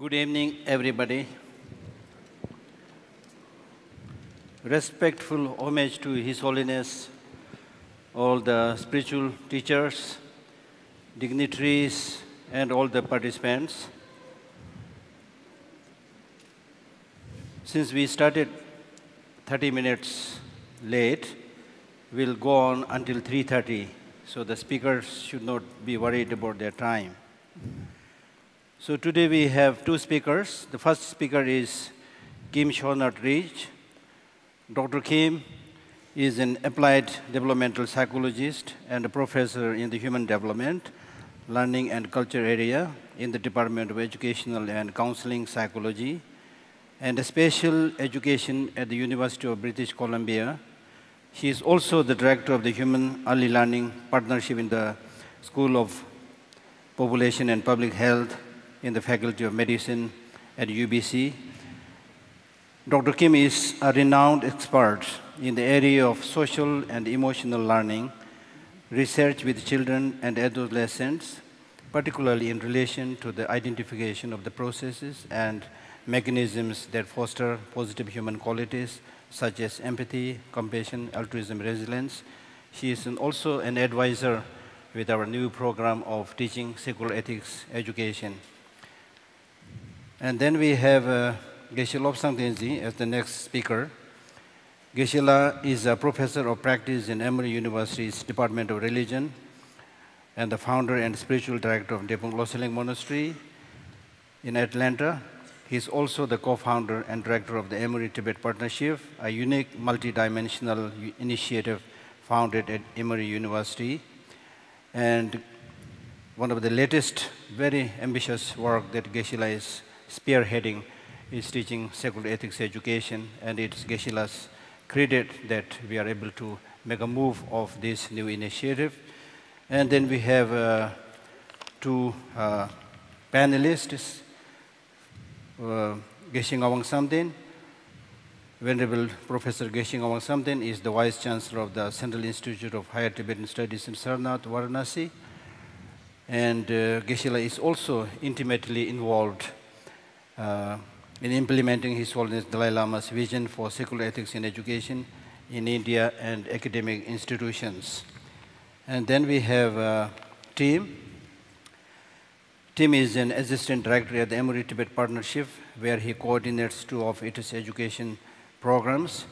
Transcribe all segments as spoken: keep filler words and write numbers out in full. Good evening, everybody. Respectful homage to His Holiness, all the spiritual teachers, dignitaries, and all the participants. Since we started thirty minutes late, we'll go on until three thirty, so the speakers should not be worried about their time. So today we have two speakers. The first speaker is Kim Schonert-Reichl. Doctor Kim is an applied developmental psychologist and a professor in the human development, learning and culture area in the Department of Educational and Counseling Psychology, and a special education at the University of British Columbia. She is also the director of the Human Early Learning Partnership in the School of Population and Public Health in the Faculty of Medicine at U B C. Doctor Kim is a renowned expert in the area of social and emotional learning, research with children and adolescents, particularly in relation to the identification of the processes and mechanisms that foster positive human qualities such as empathy, compassion, altruism, resilience. She is an, also an advisor with our new program of teaching secular ethics education. And then we have uh, Geshe Lobsang Tenzin as the next speaker. Geshe La is a professor of practice in Emory University's Department of Religion and the founder and spiritual director of Drepung Loseling Monastery in Atlanta. He is also the co-founder and director of the Emory Tibet Partnership, a unique multidimensional initiative founded at Emory University. And one of the latest, very ambitious work that Geshe La is spearheading is teaching secular ethics education, and it's Geshe La's credit that we are able to make a move of this new initiative. And then we have uh, two uh, panelists, uh, Geshe Ngawang Samten. Venerable Professor Geshe Ngawang Samten is the Vice Chancellor of the Central Institute of Higher Tibetan Studies in Sarnath, Varanasi. And uh, Geshe La is also intimately involved uh, in implementing His Holiness Dalai Lama's vision for secular ethics in education in India and academic institutions. And then we have uh, Tim. Tim is an assistant director at the Emory Tibet Partnership, where he coordinates two of its education programs.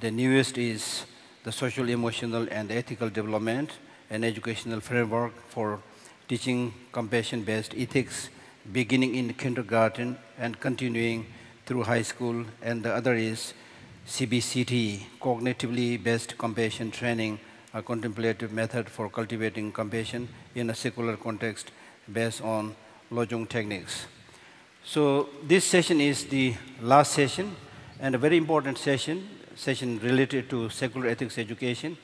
The newest is the Social, Emotional, and Ethical Development, an educational framework for teaching compassion-based ethics, beginning in kindergarten and continuing through high school. And the other is C B C T, Cognitively-Based Compassion Training, a contemplative method for cultivating compassion in a secular context based on Lojong techniques. So this session is the last session, and a very important session, session related to secular ethics education.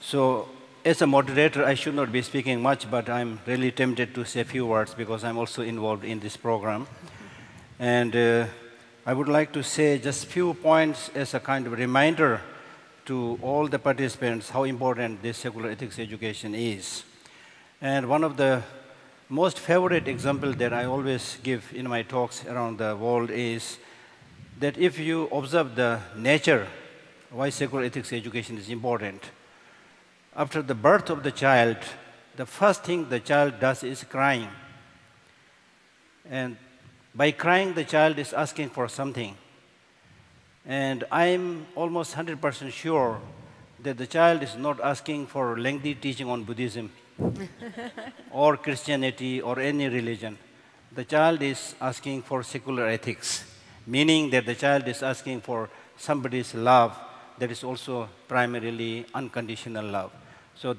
So as a moderator, I should not be speaking much, but I'm really tempted to say a few words because I'm also involved in this program. And uh, I would like to say just few points as a kind of reminder to all the participants how important this secular ethics education is. And one of the most favorite example that I always give in my talks around the world is that if you observe the nature, why secular ethics education is important. After the birth of the child, the first thing the child does is crying. And by crying, the child is asking for something. And I'm almost one hundred percent sure that the child is not asking for lengthy teaching on Buddhism or Christianity or any religion. The child is asking for secular ethics, meaning that the child is asking for somebody's love that is also primarily unconditional love. So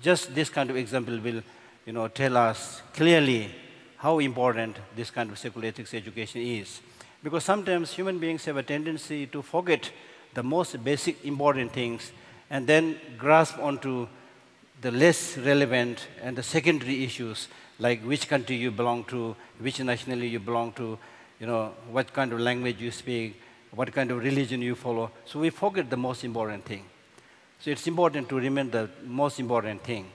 just this kind of example will, you know, tell us clearly how important this kind of secular ethics education is. Because sometimes human beings have a tendency to forget the most basic important things and then grasp onto the less relevant and the secondary issues, like which country you belong to, which nationality you belong to, you know, what kind of language you speak, what kind of religion you follow. So we forget the most important thing. So it's important to remember the most important thing.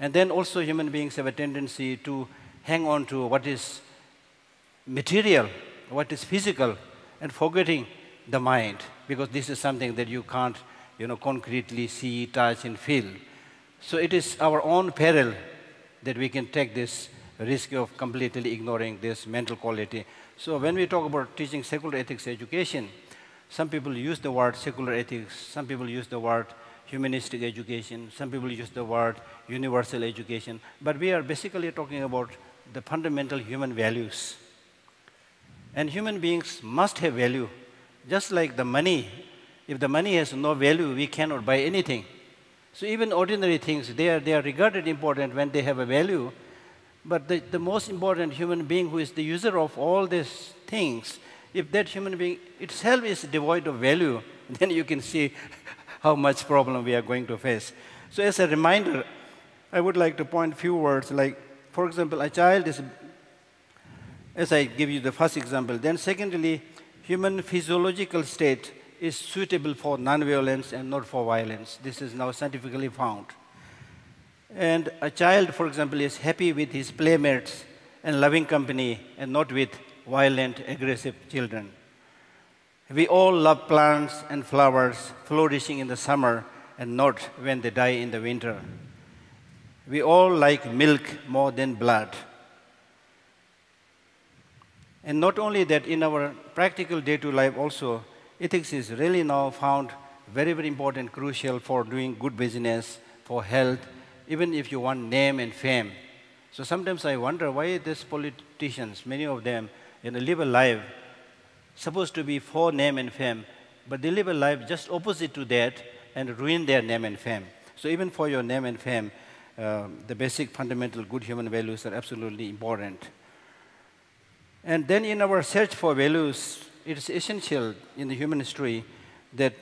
And then also human beings have a tendency to hang on to what is material, what is physical, and forgetting the mind, because this is something that you can't, you know, concretely see, touch, and feel. So it is our own peril that we can take this risk of completely ignoring this mental quality. So when we talk about teaching secular ethics education, some people use the word secular ethics, some people use the word humanistic education, some people use the word universal education, but we are basically talking about the fundamental human values. And human beings must have value, just like the money. If the money has no value, we cannot buy anything. So even ordinary things, they are, they are regarded important when they have a value, but the, the most important human being who is the user of all these things, if that human being itself is devoid of value, then you can see how much problem we are going to face. So as a reminder, I would like to point few words like, for example, a child is, as I give you the first example, then secondly, human physiological state is suitable for non-violence and not for violence. This is now scientifically found. And a child, for example, is happy with his playmates and loving company and not with violent, aggressive children. We all love plants and flowers flourishing in the summer and not when they die in the winter. We all like milk more than blood. And not only that, in our practical day-to-day life also, ethics is really now found very, very important, crucial for doing good business, for health, even if you want name and fame. So sometimes I wonder why these politicians, many of them, you know, live a life supposed to be for name and fame, but they live a life just opposite to that and ruin their name and fame. So even for your name and fame, uh, the basic fundamental good human values are absolutely important. And then in our search for values, it is essential in the human history that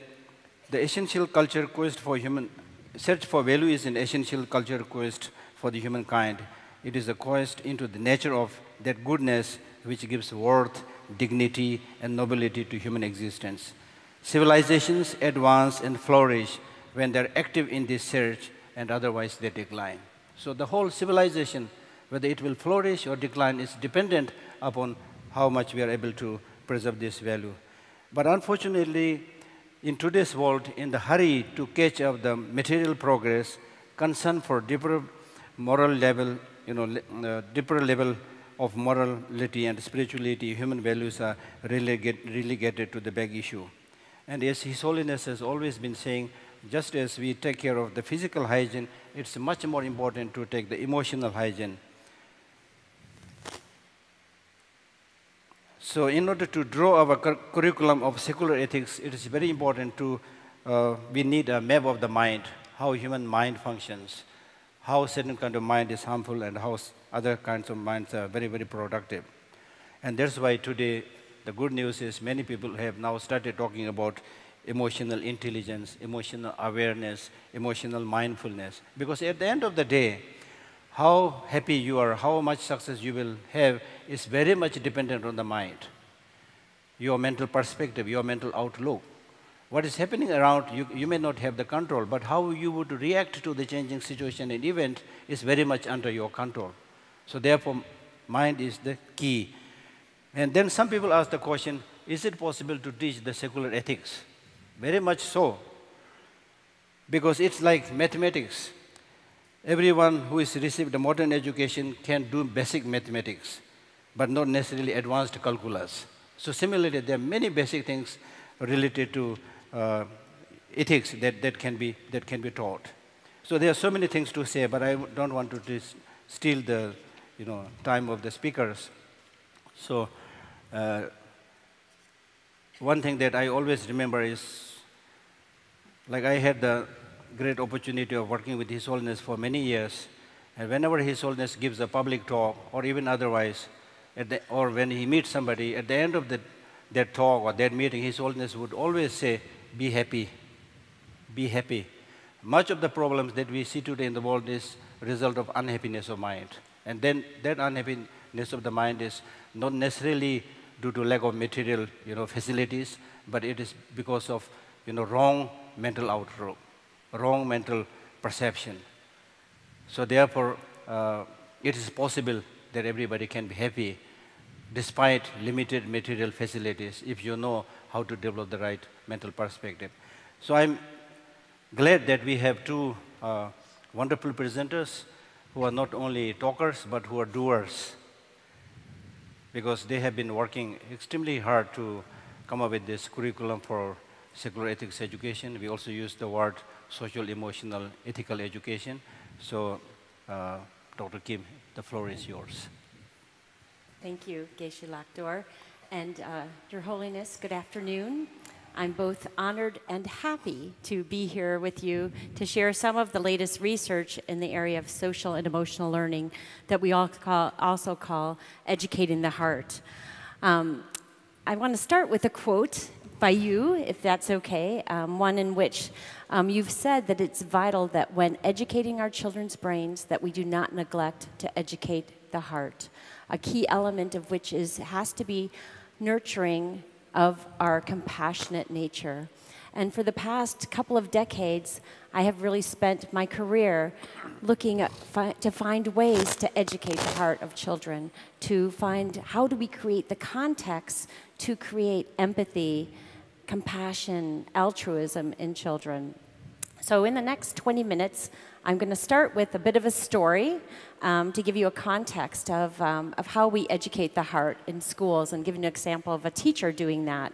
the essential culture quest for human, search for value is an essential culture quest for the humankind. It is a quest into the nature of that goodness which gives worth, dignity, and nobility to human existence. Civilizations advance and flourish when they're active in this search, and otherwise they decline. So the whole civilization, whether it will flourish or decline, is dependent upon how much we are able to preserve this value. But unfortunately, in today's world, in the hurry to catch up the material progress, concern for deeper moral level, you know, uh, deeper level of morality and spirituality, human values are releg- relegated to the back issue. And as His Holiness has always been saying, just as we take care of the physical hygiene, it's much more important to take the emotional hygiene. So in order to draw our cur curriculum of secular ethics, it is very important to, uh, we need a map of the mind, how human mind functions, how certain kind of mind is harmful and how other kinds of minds are very, very productive. And that's why today, the good news is many people have now started talking about emotional intelligence, emotional awareness, emotional mindfulness. Because at the end of the day, how happy you are, how much success you will have is very much dependent on the mind, your mental perspective, your mental outlook. What is happening around, you, you may not have the control, but how you would react to the changing situation and event is very much under your control. So therefore, mind is the key. And then some people ask the question, is it possible to teach the secular ethics? Very much so, because it's like mathematics. Everyone who has received a modern education can do basic mathematics, but not necessarily advanced calculus. So similarly, there are many basic things related to uh, ethics that, that, can be, that can be taught. So there are so many things to say, but I don't want to steal the you know, time of the speakers. So uh, one thing that I always remember is, like I had the great opportunity of working with His Holiness for many years, and whenever His Holiness gives a public talk or even otherwise, at the, or when he meets somebody, at the end of the, that talk or that meeting, His Holiness would always say, be happy, be happy. Much of the problems that we see today in the world is a result of unhappiness of mind. And then that unhappiness of the mind is not necessarily due to lack of material you know, facilities, but it is because of you know, wrong mental outlook, wrong mental perception. So therefore, uh, it is possible that everybody can be happy, despite limited material facilities, if you know how to develop the right mental perspective. So I'm glad that we have two uh, wonderful presenters who are not only talkers, but who are doers, because they have been working extremely hard to come up with this curriculum for secular ethics education. We also use the word social, emotional, ethical education. So, uh, Doctor Kim, the floor is yours. Thank you, Geshe Lhakdor. And uh, Your Holiness, good afternoon. I'm both honored and happy to be here with you to share some of the latest research in the area of social and emotional learning that we all call, also call educating the heart. Um, I want to start with a quote by you, if that's okay, um, one in which um, you've said that it's vital that when educating our children's brains that we do not neglect to educate the heart, a key element of which is has to be nurturing of our compassionate nature. And for the past couple of decades, I have really spent my career looking at fi to find ways to educate the heart of children, to find how do we create the context to create empathy, compassion, altruism in children. So in the next twenty minutes, I'm going to start with a bit of a story um, to give you a context of, um, of how we educate the heart in schools and give you an example of a teacher doing that.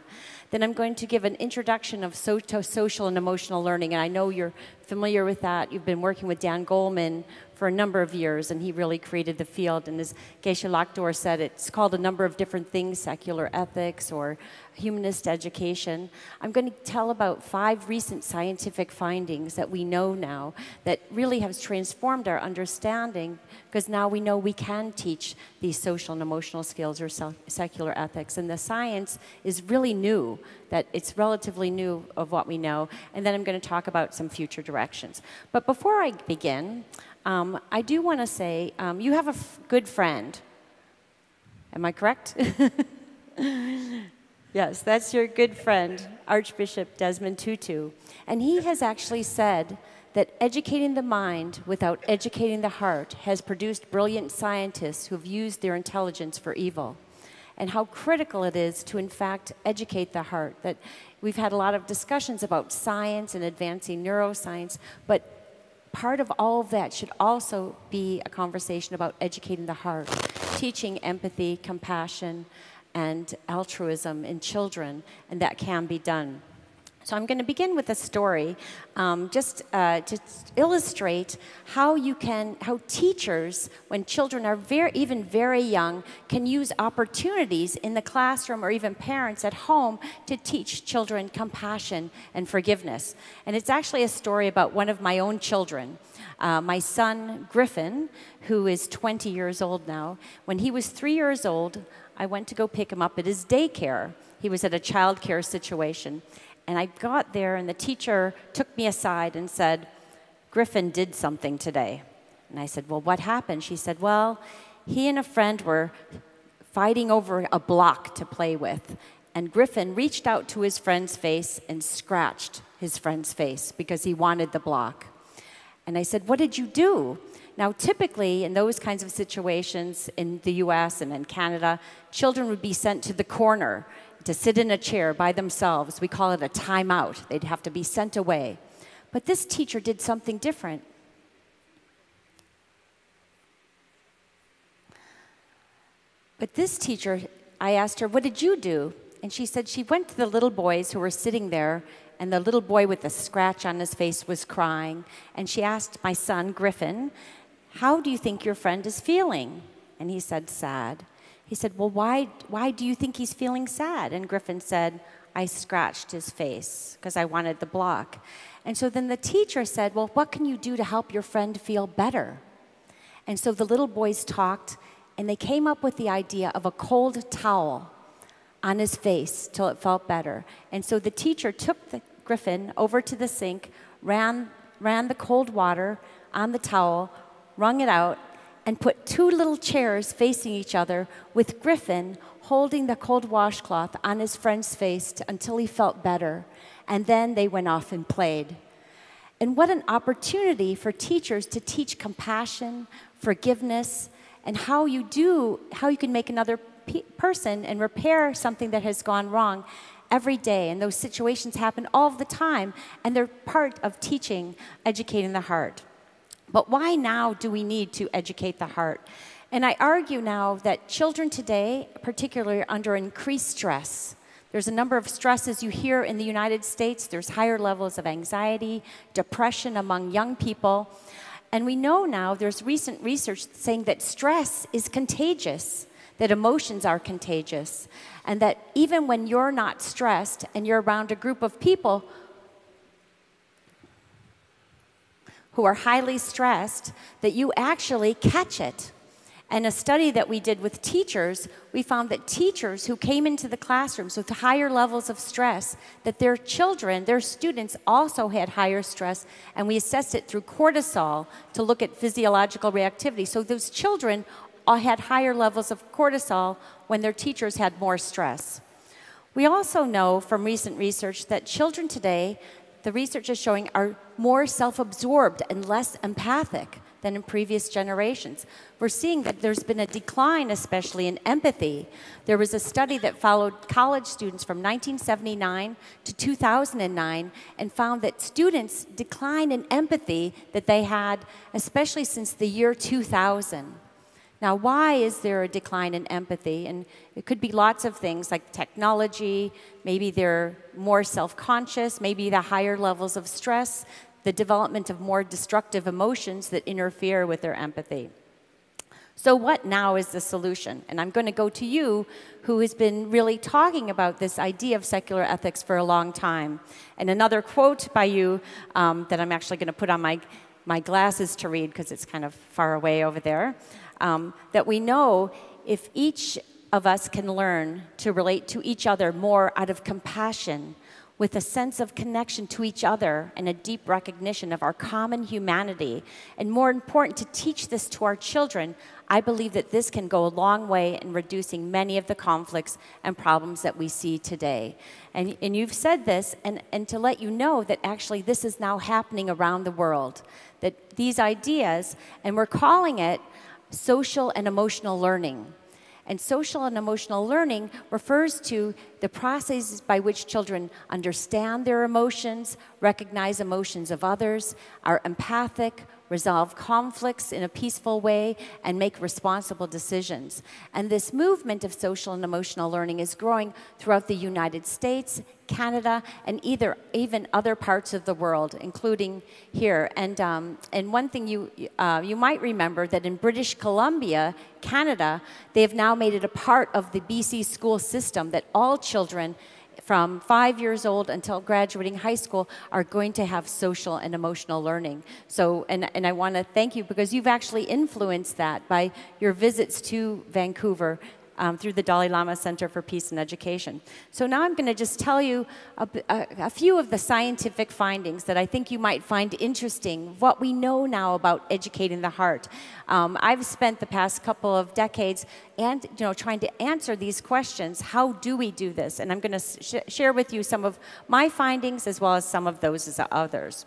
Then I'm going to give an introduction of so to social and emotional learning, and I know you're familiar with that. You've been working with Dan Goleman for a number of years, and he really created the field. And as Geshe Lhakdor said, it's called a number of different things, secular ethics or humanist education. I'm going to tell about five recent scientific findings that we know now that really has transformed our understanding, because now we know we can teach these social and emotional skills or secular ethics. And the science is really new, that it's relatively new of what we know. And then I'm going to talk about some future directions. But before I begin, um, I do want to say um, you have a f good friend. Am I correct? Yes, that's your good friend, Archbishop Desmond Tutu. And he has actually said that educating the mind without educating the heart has produced brilliant scientists who've used their intelligence for evil, and how critical it is to, in fact, educate the heart. That we've had a lot of discussions about science and advancing neuroscience, but part of all of that should also be a conversation about educating the heart, teaching empathy, compassion, and altruism in children, and that can be done. So I'm going to begin with a story um, just uh, to illustrate how you can, how teachers, when children are very, even very young, can use opportunities in the classroom or even parents at home to teach children compassion and forgiveness. And it's actually a story about one of my own children. Uh, my son, Griffin, who is twenty years old now, when he was three years old, I went to go pick him up at his daycare. He was at a childcare situation. And I got there, and the teacher took me aside and said, "Griffin did something today." And I said, "Well, what happened?" She said, "Well, he and a friend were fighting over a block to play with. And Griffin reached out to his friend's face and scratched his friend's face because he wanted the block." And I said, "What did you do?" Now, typically, in those kinds of situations in the U S and in Canada, children would be sent to the corner to sit in a chair by themselves. We call it a timeout. They'd have to be sent away. But this teacher did something different. But this teacher, I asked her, "What did you do?" And she said she went to the little boys who were sitting there, and the little boy with the scratch on his face was crying. And she asked my son, Griffin, "How do you think your friend is feeling?" And he said, "Sad." He said, "Well, why, why do you think he's feeling sad?" And Griffin said, "I scratched his face because I wanted the block." And so then the teacher said, "Well, what can you do to help your friend feel better?" And so the little boys talked, and they came up with the idea of a cold towel on his face till it felt better. And so the teacher took the Griffin over to the sink, ran, ran the cold water on the towel, wrung it out, and put two little chairs facing each other with Griffin holding the cold washcloth on his friend's face until he felt better. And then they went off and played. And what an opportunity for teachers to teach compassion, forgiveness, and how you do, how you can make another pe person and repair something that has gone wrong every day. And those situations happen all the time, and they're part of teaching, educating the heart. But why now do we need to educate the heart? And I argue now that children today, particularly, are under increased stress. There's a number of stresses you hear in the United States. There's higher levels of anxiety, depression among young people. And we know now, there's recent research saying that stress is contagious, that emotions are contagious, and that even when you're not stressed and you're around a group of people who are highly stressed, that you actually catch it. And a study that we did with teachers, we found that teachers who came into the classrooms with higher levels of stress, that their children, their students also had higher stress, and we assessed it through cortisol to look at physiological reactivity. So those children all had higher levels of cortisol when their teachers had more stress. We also know from recent research that children today, the research is showing, are more self-absorbed and less empathic than in previous generations. We're seeing that there's been a decline, especially in empathy. There was a study that followed college students from nineteen seventy-nine to two thousand nine and found that students decline in empathy that they had, especially since the year two thousand. Now, why is there a decline in empathy? And it could be lots of things like technology, maybe they're more self-conscious, maybe the higher levels of stress, the development of more destructive emotions that interfere with their empathy. So what now is the solution? And I'm going to go to you, who has been really talking about this idea of secular ethics for a long time. And another quote by you um, that I'm actually going to put on my, my glasses to read, because it's kind of far away over there, um, that we know if each of us can learn to relate to each other more out of compassion, with a sense of connection to each other and a deep recognition of our common humanity, and more important, to teach this to our children, I believe that this can go a long way in reducing many of the conflicts and problems that we see today. And, and you've said this, and, and to let you know that actually this is now happening around the world, that these ideas, and we're calling it social and emotional learning. And social and emotional learning refers to the processes by which children understand their emotions, recognize emotions of others, are empathic, resolve conflicts in a peaceful way, and make responsible decisions. And this movement of social and emotional learning is growing throughout the United States, Canada, and either, even other parts of the world, including here. And, um, and one thing you, uh, you might remember, that in British Columbia, Canada, they have now made it a part of the B C school system, that all children from five years old until graduating high school are going to have social and emotional learning. So, and, and I want to thank you, because you've actually influenced that by your visits to Vancouver um, through the Dalai Lama Center for Peace and Education. So now I'm going to just tell you a, a, a few of the scientific findings that I think you might find interesting, what we know now about educating the heart. Um, I've spent the past couple of decades and you know, trying to answer these questions. How do we do this? And I'm going to sh share with you some of my findings as well as some of those as others.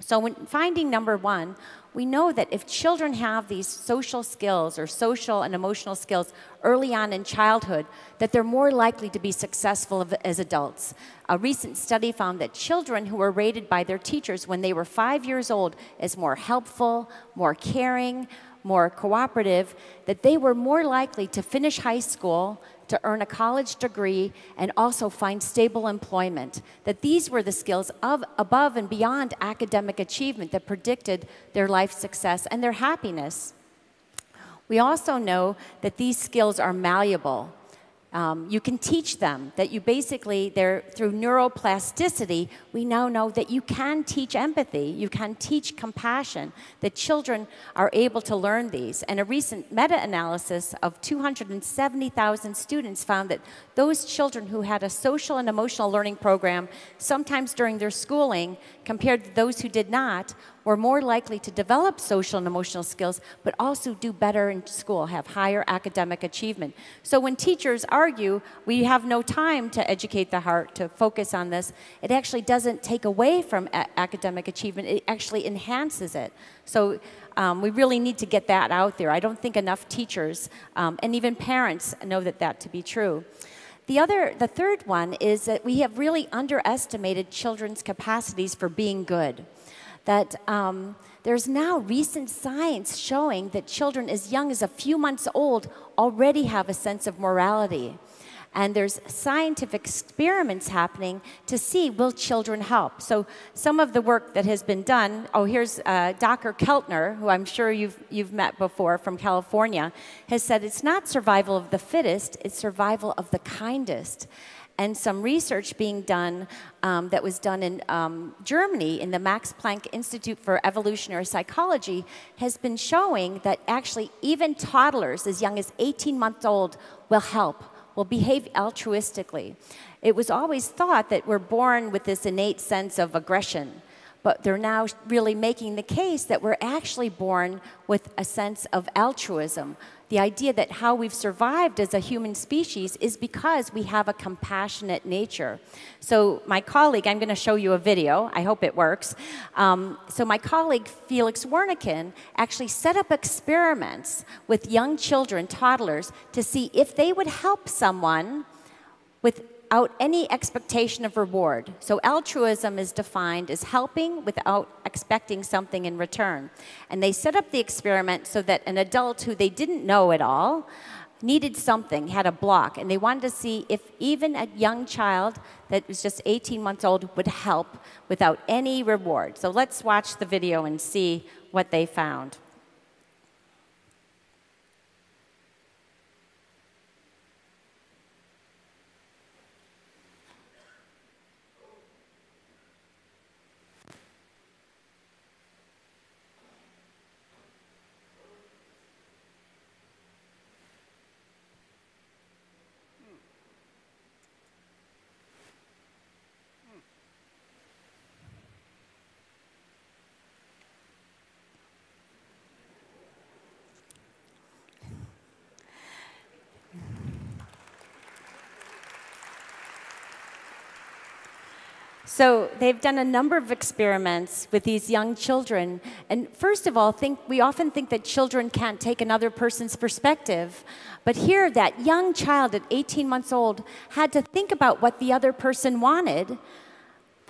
So when finding number one, we know that if children have these social skills or social and emotional skills early on in childhood, that they're more likely to be successful as adults. A recent study found that children who were rated by their teachers when they were five years old as more helpful, more caring, more cooperative, that they were more likely to finish high school, to earn a college degree, and also find stable employment, that these were the skills of, above and beyond academic achievement that predicted their life success and their happiness. We also know that these skills are malleable. Um, you can teach them, that you basically, they're, through neuroplasticity, we now know that you can teach empathy, you can teach compassion, that children are able to learn these. And a recent meta-analysis of two hundred seventy thousand students found that those children who had a social and emotional learning program, sometimes during their schooling, compared to those who did not, were more likely to develop social and emotional skills, but also do better in school, have higher academic achievement. So when teachers argue, we have no time to educate the heart, to focus on this, it actually doesn't take away from academic achievement, it actually enhances it. So um, we really need to get that out there. I don't think enough teachers um, and even parents know that that to be true. The other, the third one is that we have really underestimated children's capacities for being good. That um, there's now recent science showing that children as young as a few months old already have a sense of morality. And there's scientific experiments happening to see, will children help? So some of the work that has been done, oh, here's uh, Doctor Keltner, who I'm sure you've, you've met before from California, has said it's not survival of the fittest, it's survival of the kindest. And some research being done um, that was done in um, Germany in the Max Planck Institute for Evolutionary Psychology has been showing that actually even toddlers as young as eighteen months old will help, will behave altruistically. It was always thought that we're born with this innate sense of aggression, but they're now really making the case that we're actually born with a sense of altruism. The idea that how we've survived as a human species is because we have a compassionate nature. So my colleague, I'm going to show you a video. I hope it works. Um, so my colleague, Felix Wernicke, actually set up experiments with young children, toddlers, to see if they would help someone without any expectation of reward. So altruism is defined as helping without expecting something in return. And they set up the experiment so that an adult who they didn't know at all needed something, had a block, and they wanted to see if even a young child that was just eighteen months old would help without any reward. So let's watch the video and see what they found. So they've done a number of experiments with these young children. And first of all, think, we often think that children can't take another person's perspective. But here, that young child at eighteen months old had to think about what the other person wanted,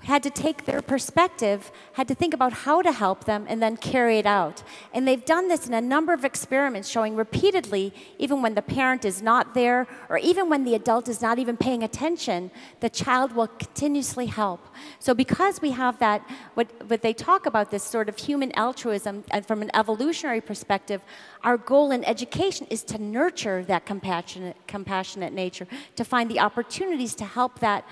had to take their perspective, had to think about how to help them, and then carry it out. And they've done this in a number of experiments showing repeatedly, even when the parent is not there, or even when the adult is not even paying attention, the child will continuously help. So because we have that, what, what they talk about, this sort of human altruism, and from an evolutionary perspective, our goal in education is to nurture that compassionate, compassionate nature, to find the opportunities to help that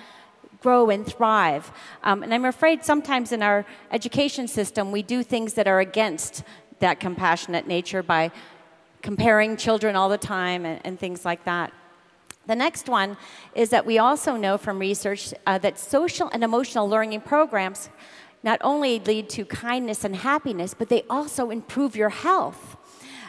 grow and thrive. Um, and I'm afraid sometimes in our education system we do things that are against that compassionate nature by comparing children all the time and, and things like that. The next one is that we also know from research uh, that social and emotional learning programs not only lead to kindness and happiness, but they also improve your health.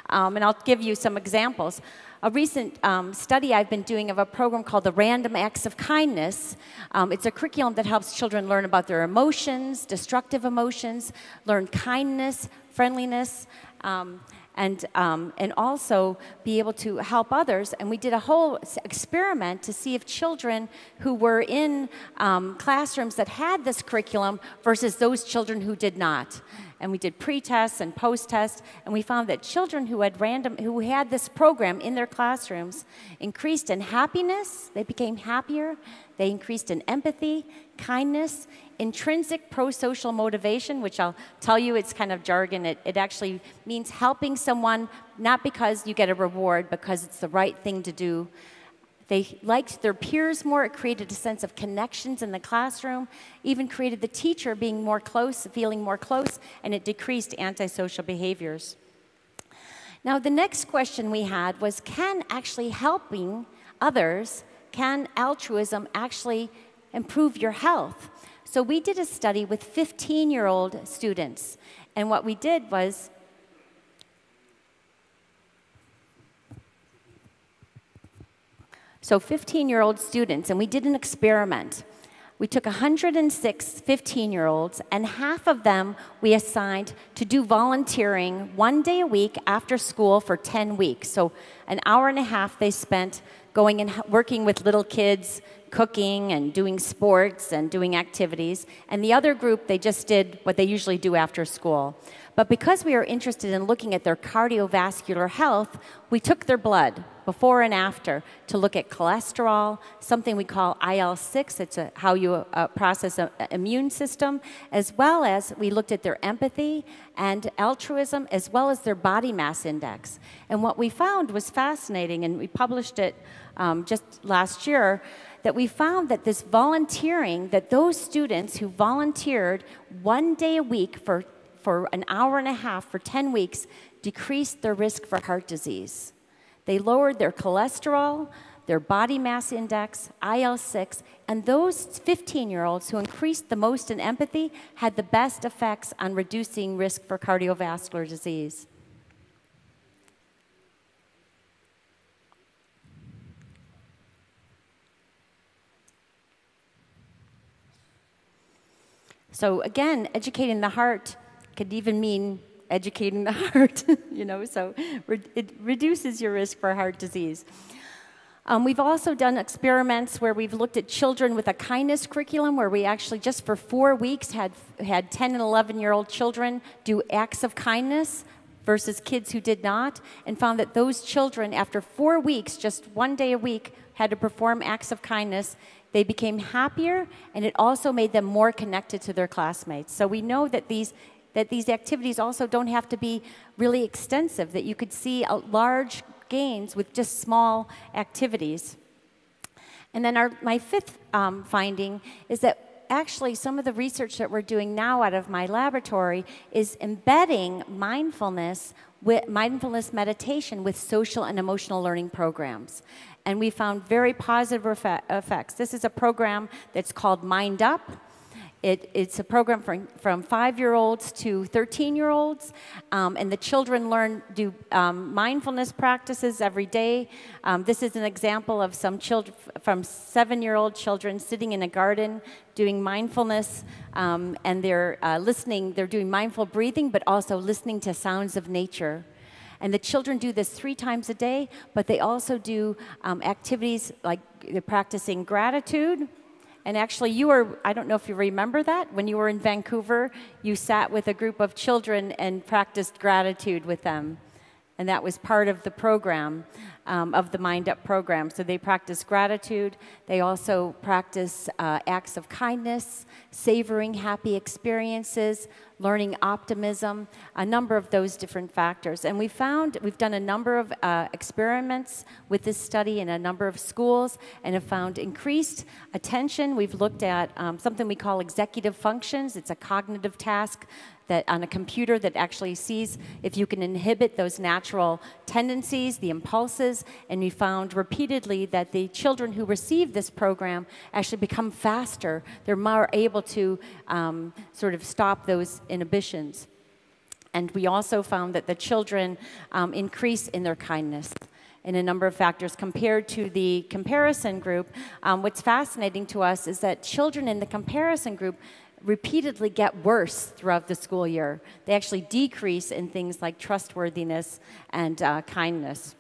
Um, and I'll give you some examples. A recent um, study I've been doing of a program called the Random Acts of Kindness. Um, it's a curriculum that helps children learn about their emotions, destructive emotions, learn kindness, friendliness, um, and, um, and also be able to help others. And we did a whole experiment to see if children who were in um, classrooms that had this curriculum versus those children who did not. And we did pre-tests and post-tests, and we found that children who had random, who had this program in their classrooms increased in happiness, they became happier, they increased in empathy, kindness, intrinsic pro-social motivation, which I'll tell you it's kind of jargon, it, it actually means helping someone not because you get a reward, because it's the right thing to do. They liked their peers more, it created a sense of connections in the classroom, even created the teacher being more close, feeling more close, and it decreased antisocial behaviors. Now the next question we had was, can actually helping others, can altruism actually improve your health? So we did a study with fifteen-year-old students, And what we did was so fifteen-year-old students, and we did an experiment. We took one hundred six fifteen-year-olds, and half of them we assigned to do volunteering one day a week after school for ten weeks. So an hour and a half they spent going and working with little kids, cooking and doing sports and doing activities. And the other group, they just did what they usually do after school. But because we are interested in looking at their cardiovascular health, we took their blood before and after to look at cholesterol, something we call I L six, it's a, how you uh, process an immune system, as well as we looked at their empathy and altruism, as well as their body mass index. And what we found was fascinating, and we published it um, just last year, that we found that this volunteering, that those students who volunteered one day a week for for an hour and a half for ten weeks, decreased their risk for heart disease. They lowered their cholesterol, their body mass index, I L six, and those fifteen-year-olds who increased the most in empathy had the best effects on reducing risk for cardiovascular disease. So again, educating the heart could even mean educating the heart, you know, so re it reduces your risk for heart disease. Um, we've also done experiments where we've looked at children with a kindness curriculum where we actually just for four weeks had, had ten and eleven-year-old children do acts of kindness versus kids who did not, and found that those children, after four weeks, just one day a week, had to perform acts of kindness. They became happier, and it also made them more connected to their classmates. So we know that these that these activities also don't have to be really extensive, that you could see a large gains with just small activities. And then our, my fifth um, finding is that actually some of the research that we're doing now out of my laboratory is embedding mindfulness, with, mindfulness meditation with social and emotional learning programs. And we found very positive effects. This is a program that's called Mind Up. It, it's a program from, from five-year-olds to thirteen-year-olds, um, and the children learn do um, mindfulness practices every day. Um, this is an example of some children from seven-year-old children sitting in a garden doing mindfulness, um, and they're uh, listening. They're doing mindful breathing, but also listening to sounds of nature. And the children do this three times a day, but they also do um, activities like they're practicing gratitude. And actually, you were, I don't know if you remember that, when you were in Vancouver, you sat with a group of children and practiced gratitude with them. And that was part of the program, um, of the Mind Up program. So they practice gratitude. They also practice uh, acts of kindness, savoring happy experiences, learning optimism, a number of those different factors. And we found, we've done a number of uh, experiments with this study in a number of schools and have found increased attention. We've looked at um, something we call executive functions. It's a cognitive task that on a computer that actually sees if you can inhibit those natural tendencies, the impulses, and we found repeatedly that the children who receive this program actually become faster. They're more able to um, sort of stop those inhibitions. And we also found that the children um, increase in their kindness in a number of factors compared to the comparison group. Um, what's fascinating to us is that children in the comparison group repeatedly get worse throughout the school year. They actually decrease in things like trustworthiness and uh, kindness.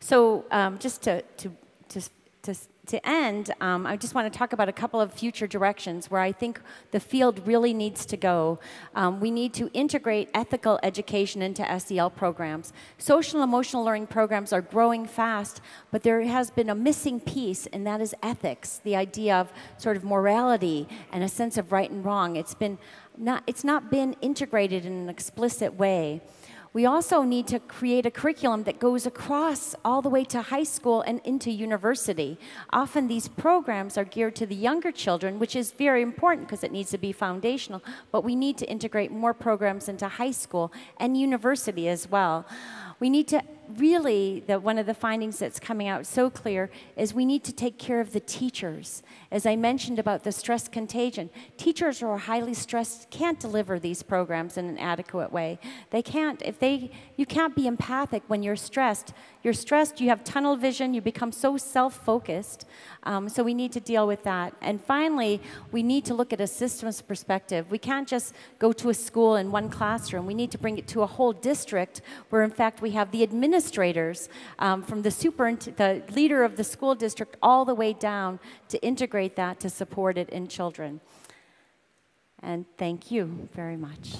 So um, just to, to, to, to, to end, um, I just want to talk about a couple of future directions where I think the field really needs to go. Um, we need to integrate ethical education into S E L programs. Social and emotional learning programs are growing fast, but there has been a missing piece, and that is ethics, the idea of sort of morality and a sense of right and wrong. It's been not, it's not been integrated in an explicit way. We also need to create a curriculum that goes across all the way to high school and into university. Often these programs are geared to the younger children, which is very important because it needs to be foundational, but we need to integrate more programs into high school and university as well. We need to really, the, one of the findings that's coming out so clear is we need to take care of the teachers. As I mentioned about the stress contagion, teachers who are highly stressed can't deliver these programs in an adequate way. They can't, if they, you can't be empathic when you're stressed. You're stressed, you have tunnel vision, you become so self-focused. Um, so we need to deal with that. And finally, we need to look at a systems perspective. We can't just go to a school in one classroom. We need to bring it to a whole district where, in fact, we have the administration administrators um, from the super, the leader of the school district all the way down to integrate that to support it in children. And thank you very much.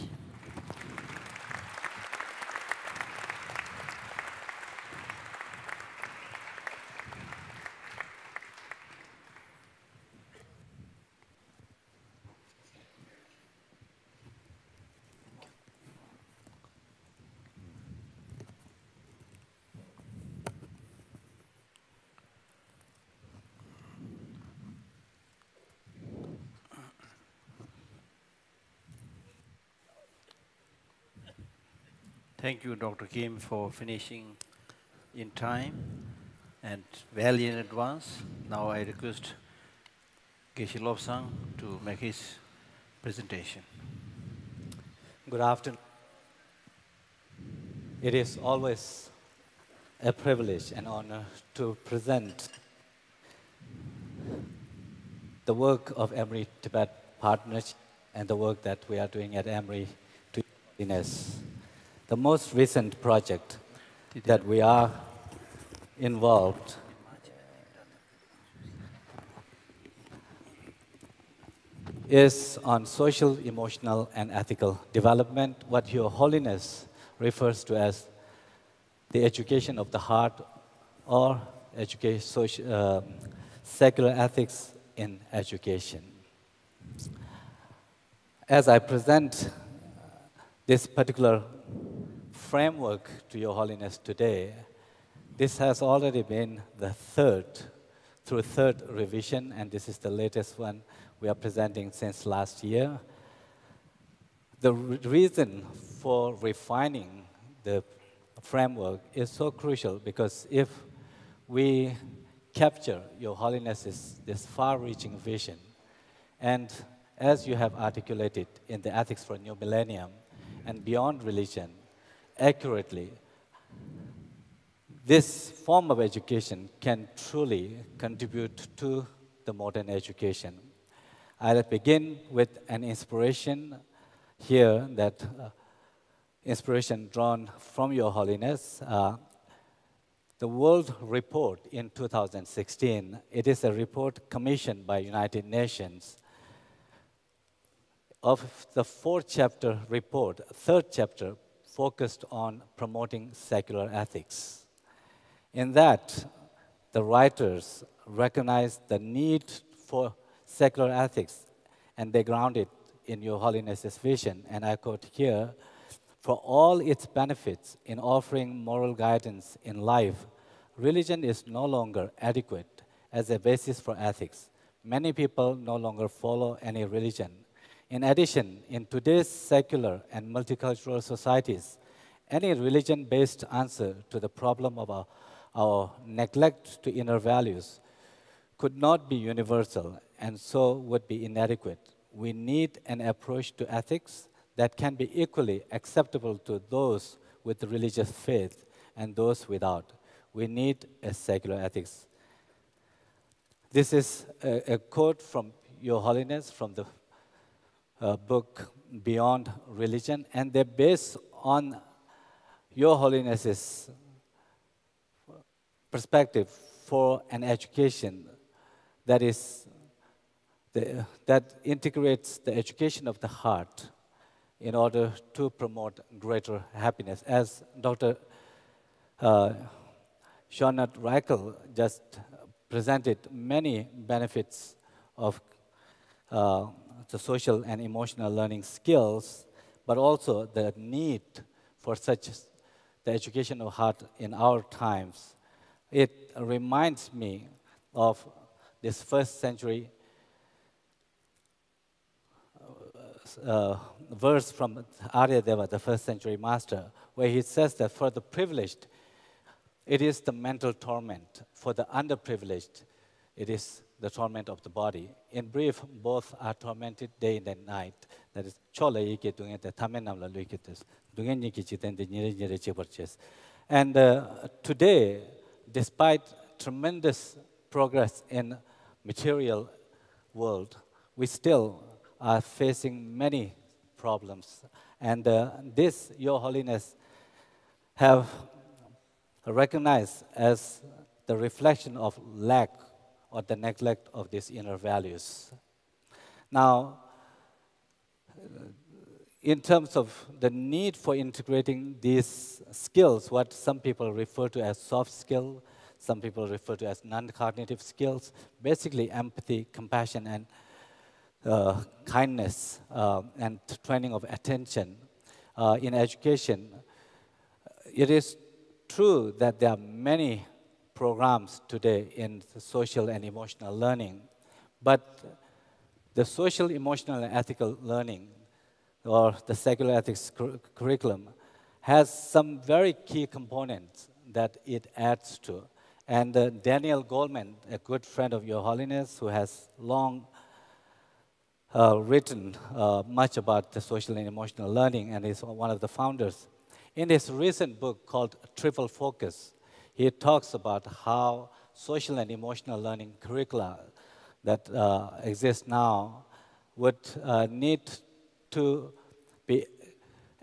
Thank you, Doctor Kim, for finishing in time and well in advance. Now I request Geshe Lobsang to make his presentation. Good afternoon. It is always a privilege and honor to present the work of Emory Tibet Partnership and the work that we are doing at Emory to Happiness. The most recent project that we are involved is on social, emotional, and ethical development, what Your Holiness refers to as the education of the heart or education, social, uh, secular ethics in education. As I present this particular framework to Your Holiness today, this has already been the third, through third revision, and this is the latest one we are presenting since last year. The re reason for refining the framework is so crucial because if we capture Your Holiness's this far-reaching vision, and as you have articulated in the Ethics for New Millennium and Beyond Religion, accurately, this form of education can truly contribute to the modern education. I'll begin with an inspiration here, that uh, inspiration drawn from Your Holiness. Uh, the World Report in two thousand sixteen, it is a report commissioned by United Nations. Of the fourth chapter report, third chapter, focused on promoting secular ethics. In that, the writers recognized the need for secular ethics, and they ground it in Your Holiness's vision, and I quote here, "For all its benefits in offering moral guidance in life, religion is no longer adequate as a basis for ethics. Many people no longer follow any religion. In addition, in today's secular and multicultural societies, any religion-based answer to the problem of our, our neglect to inner values could not be universal and so would be inadequate. We need an approach to ethics that can be equally acceptable to those with religious faith and those without. We need a secular ethics." This is a, a quote from Your Holiness from the Uh, book Beyond Religion, and they're based on Your Holiness's perspective for an education that is the, that integrates the education of the heart in order to promote greater happiness. As Doctor Uh, Schonert-Reichl just presented, many benefits of uh, the social and emotional learning skills, but also the need for such the education of heart in our times. It reminds me of this first century uh, verse from Aryadeva, the first century master, where he says that for the privileged, it is the mental torment. For the underprivileged, it is the torment of the body. In brief, both are tormented day and night. That is, and uh, today, despite tremendous progress in material world, we still are facing many problems. And uh, this, Your Holiness, have recognized as the reflection of lack or the neglect of these inner values. Now, in terms of the need for integrating these skills, what some people refer to as soft skill, some people refer to as non-cognitive skills, basically empathy, compassion, and uh, kindness, uh, and training of attention uh, in education, it is true that there are many programs today in social and emotional learning, but the social, emotional, and ethical learning, or the secular ethics cur curriculum, has some very key components that it adds to. And uh, Daniel Goleman, a good friend of Your Holiness, who has long uh, written uh, much about the social and emotional learning and is one of the founders, in his recent book called Triple Focus, he talks about how social and emotional learning curricula that uh, exist now would uh, need to be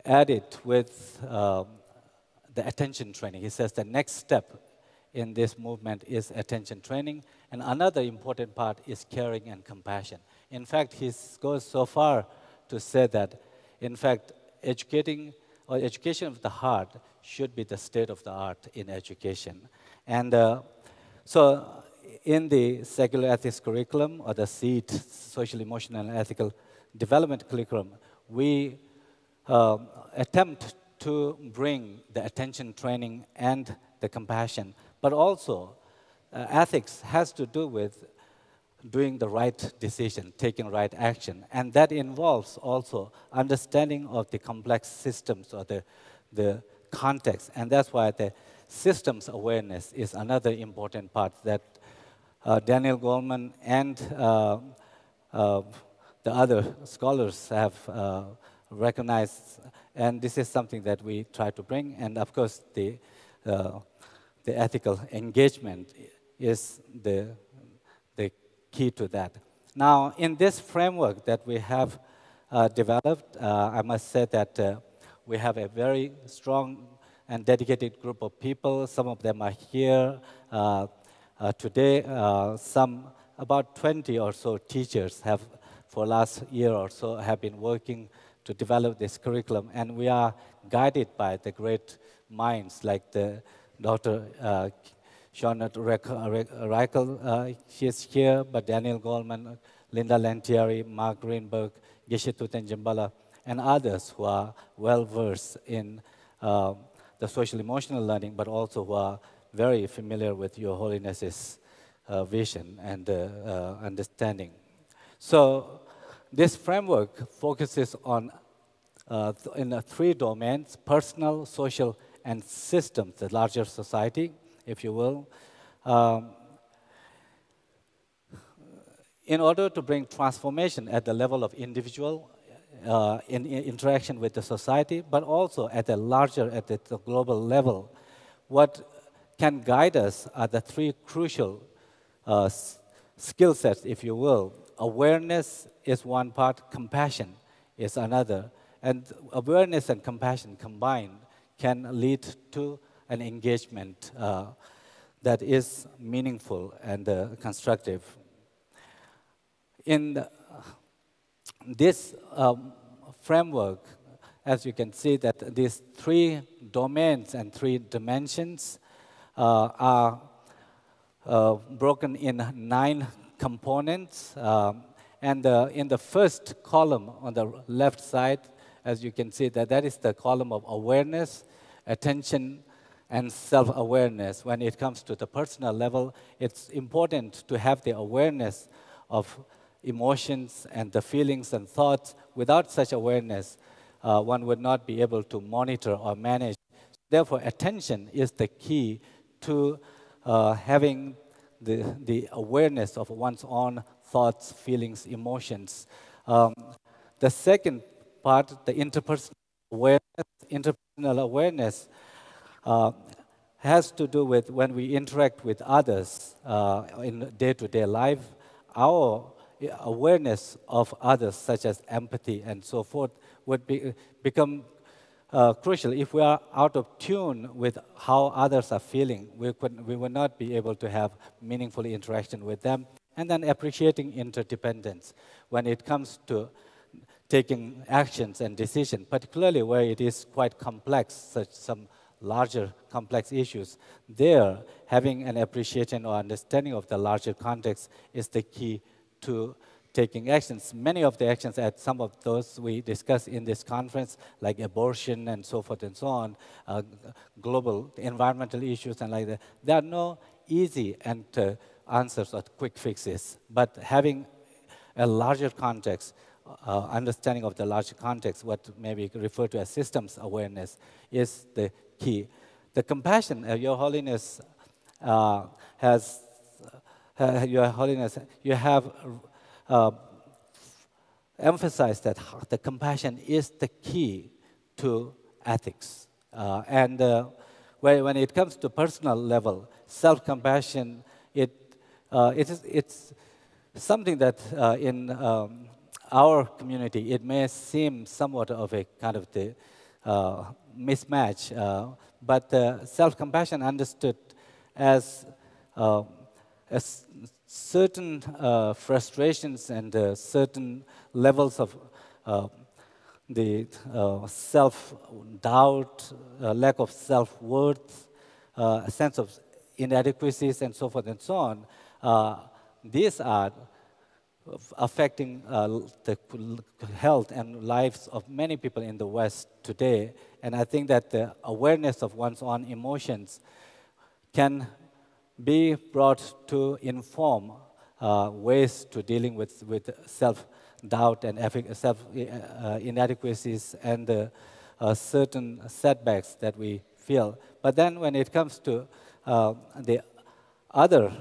added with uh, the attention training. He says the next step in this movement is attention training, and another important part is caring and compassion. In fact, he goes so far to say that, in fact, educating or education of the heart should be the state of the art in education. And uh, so in the secular ethics curriculum, or the SEED, social, emotional, and ethical development curriculum, we uh, attempt to bring the attention training and the compassion, but also uh, ethics has to do with doing the right decision, taking right action, and that involves also understanding of the complex systems or the, the context, and that's why the systems awareness is another important part that uh, Daniel Goleman and uh, uh, the other scholars have uh, recognized, and this is something that we try to bring, and of course the, uh, the ethical engagement is the key to that. Now, in this framework that we have uh, developed, uh, I must say that uh, we have a very strong and dedicated group of people. Some of them are here uh, uh, today. Uh, some, about twenty or so teachers have, for last year or so, have been working to develop this curriculum, and we are guided by the great minds like the Doctor Uh, Schonert-Reichl, uh, she is here, but Daniel Goleman, Linda Lantieri, Mark Greenberg, Geshe Tuten Jimbala, and others who are well-versed in uh, the social-emotional learning, but also who are very familiar with Your Holiness's uh, vision and uh, uh, understanding. So this framework focuses on uh, th in the three domains: personal, social, and systems, the larger society, if you will. Um, in order to bring transformation at the level of individual uh, in, in interaction with the society, but also at the larger, at the, the global level, what can guide us are the three crucial uh, skill sets, if you will. Awareness is one part, compassion is another. And awareness and compassion combined can lead to an engagement uh, that is meaningful and uh, constructive. In the, this um, framework, as you can see, that these three domains and three dimensions uh, are uh, broken in nine components. Um, and uh, in the first column on the left side, as you can see, that, that is the column of awareness, attention, and self-awareness. When it comes to the personal level, it's important to have the awareness of emotions and the feelings and thoughts. Without such awareness, uh, one would not be able to monitor or manage. Therefore, attention is the key to uh, having the, the awareness of one's own thoughts, feelings, emotions. Um, the second part, the interpersonal awareness, interpersonal awareness uh, has to do with when we interact with others uh, in day-to-day life, our awareness of others, such as empathy and so forth, would be, become uh, crucial. If we are out of tune with how others are feeling, we, could, we will not be able to have meaningful interaction with them. And then appreciating interdependence when it comes to taking actions and decisions, particularly where it is quite complex, such as some larger complex issues. There, having an appreciation or understanding of the larger context is the key to taking actions. Many of the actions at some of those we discuss in this conference, like abortion and so forth and so on, uh, global environmental issues and like that, there are no easy and uh, answers or quick fixes. But having a larger context, Uh, understanding of the larger context, what maybe referred to as systems awareness, is the key. The compassion, uh, Your Holiness uh, has, uh, Your Holiness, you have uh, emphasized that the compassion is the key to ethics. Uh, and uh, when it comes to personal level, self-compassion, it, uh, it is, it's something that uh, in um, our community, it may seem somewhat of a kind of the uh, mismatch, uh, but uh, self-compassion understood as, uh, as certain uh, frustrations and uh, certain levels of uh, the uh, self-doubt, uh, lack of self-worth, uh, a sense of inadequacies, and so forth and so on. Uh, these are affecting uh, the health and lives of many people in the West today. And I think that the awareness of one's own emotions can be brought to inform uh, ways to dealing with, with self-doubt and self-inadequacies and uh, uh, certain setbacks that we feel. But then when it comes to uh, the other,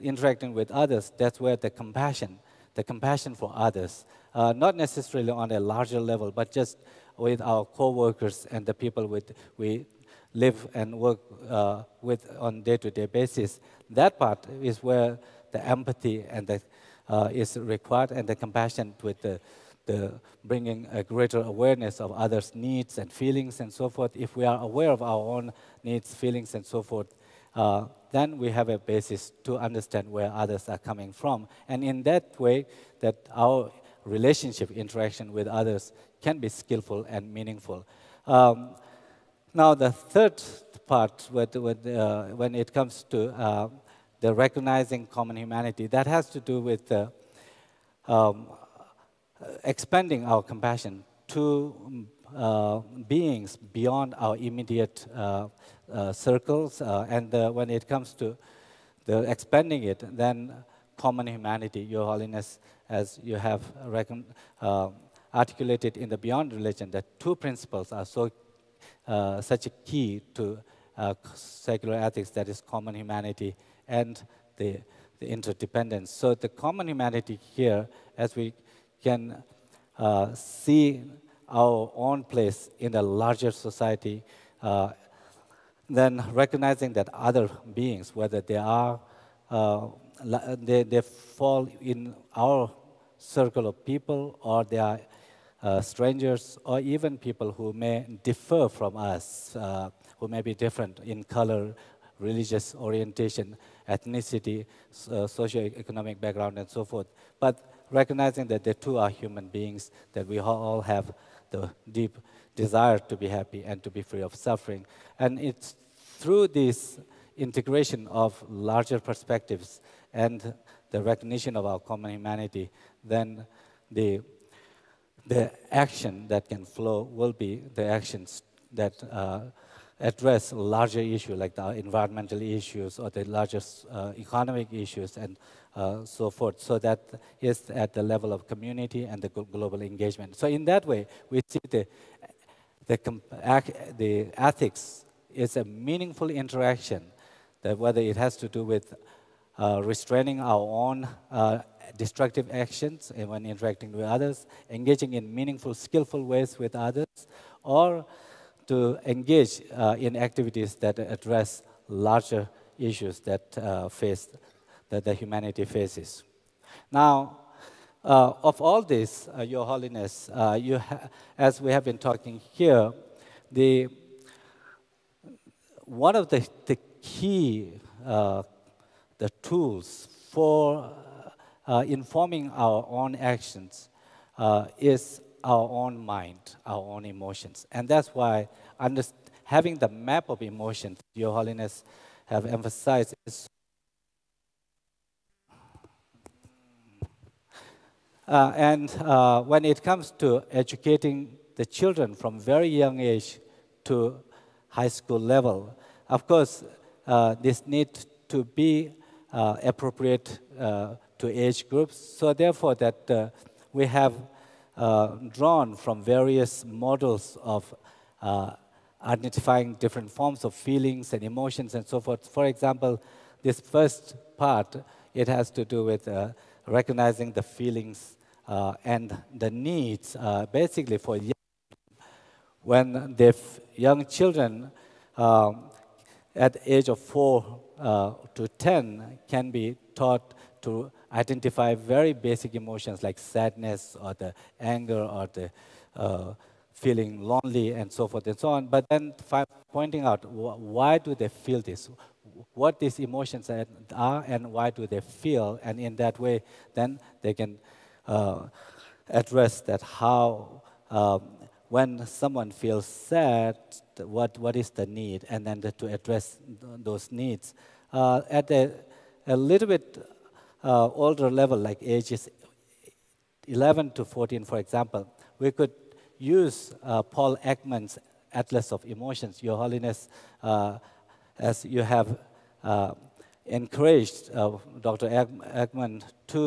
interacting with others, that's where the compassion the compassion for others, uh, not necessarily on a larger level, but just with our co-workers and the people with we live and work uh, with on day-to-day basis. That part is where the empathy and the, uh, is required, and the compassion with the, the bringing a greater awareness of others' needs and feelings and so forth. If we are aware of our own needs, feelings, and so forth, uh, then we have a basis to understand where others are coming from. And in that way, that our relationship interaction with others can be skillful and meaningful. Um, now, the third part, with, with, uh, when it comes to uh, the recognizing common humanity, that has to do with uh, um, expanding our compassion to uh, beings beyond our immediate uh, Uh, circles, uh, and uh, when it comes to the expanding it, then common humanity, Your Holiness, as you have uh, articulated in the Beyond Religion, that two principles are so uh, such a key to uh, secular ethics, that is common humanity and the, the interdependence. So the common humanity here, as we can uh, see our own place in the larger society, uh, then recognizing that other beings, whether they are, uh, they, they fall in our circle of people, or they are uh, strangers, or even people who may differ from us, uh, who may be different in color, religious orientation, ethnicity, uh, socioeconomic background, and so forth. But recognizing that they too are human beings, that we all have the deep desire to be happy and to be free of suffering. And it's through this integration of larger perspectives and the recognition of our common humanity, then the, the action that can flow will be the actions that uh, address larger issues like the environmental issues or the larger uh, economic issues and uh, so forth. So that is at the level of community and the global engagement. So in that way, we see the, the, the ethics is a meaningful interaction, that whether it has to do with uh, restraining our own uh, destructive actions and when interacting with others, engaging in meaningful, skillful ways with others, or to engage uh, in activities that address larger issues that uh, face, that the humanity faces. Now, uh, of all this, uh, Your Holiness, uh, you ha as we have been talking here, the one of the, the key uh, the tools for uh, informing our own actions uh, is our own mind, our own emotions. And that's why having the map of emotions, Your Holiness have emphasized, is uh, and uh, when it comes to educating the children from very young age to high school level, of course, uh, this need to be uh, appropriate uh, to age groups. So therefore that uh, we have Uh, drawn from various models of uh, identifying different forms of feelings and emotions and so forth. For example, this first part, it has to do with uh, recognizing the feelings uh, and the needs, uh, basically for young, when the young children um, at the age of four uh, to ten can be taught to identify very basic emotions like sadness or the anger or the uh, feeling lonely and so forth and so on. But then pointing out wh why do they feel this, what these emotions are and why do they feel, and in that way then they can uh, address that how, um, when someone feels sad, what, what is the need, and then the, to address th those needs. Uh, at a, a little bit Uh, older level, like ages eleven to fourteen, for example, we could use uh, Paul Ekman's Atlas of Emotions, Your Holiness, uh, as you have uh, encouraged uh, Doctor Ekman to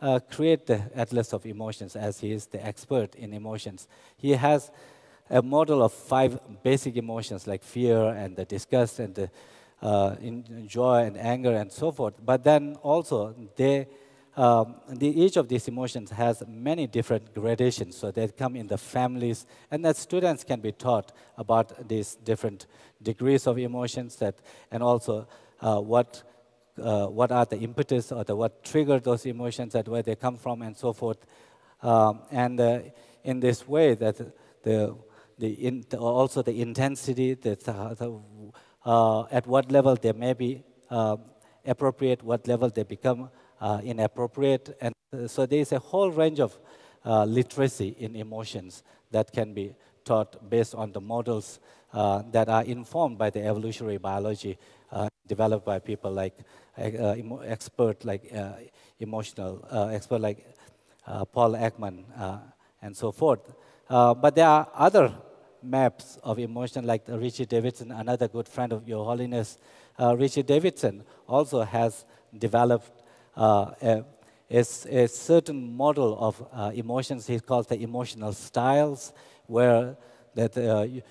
uh, create the Atlas of Emotions, as he is the expert in emotions. He has a model of five basic emotions like fear and the disgust and the Uh, in joy and anger and so forth, but then also they, um, the, each of these emotions has many different gradations, so they come in the families, and that students can be taught about these different degrees of emotions, that, and also uh, what, uh, what are the impetus or the, what triggered those emotions, that where they come from and so forth. Um, and uh, in this way that the, the in, also the intensity, the, the Uh, at what level they may be uh, appropriate, what level they become uh, inappropriate. And uh, so there is a whole range of uh, literacy in emotions that can be taught based on the models uh, that are informed by the evolutionary biology uh, developed by people like uh, expert like uh, emotional, uh, expert like uh, Paul Ekman uh, and so forth. Uh, but there are other maps of emotion, like Richard Davidson, another good friend of Your Holiness. Uh, Richard Davidson also has developed uh, a, a, a certain model of uh, emotions. He calls the emotional styles, where that uh, uh,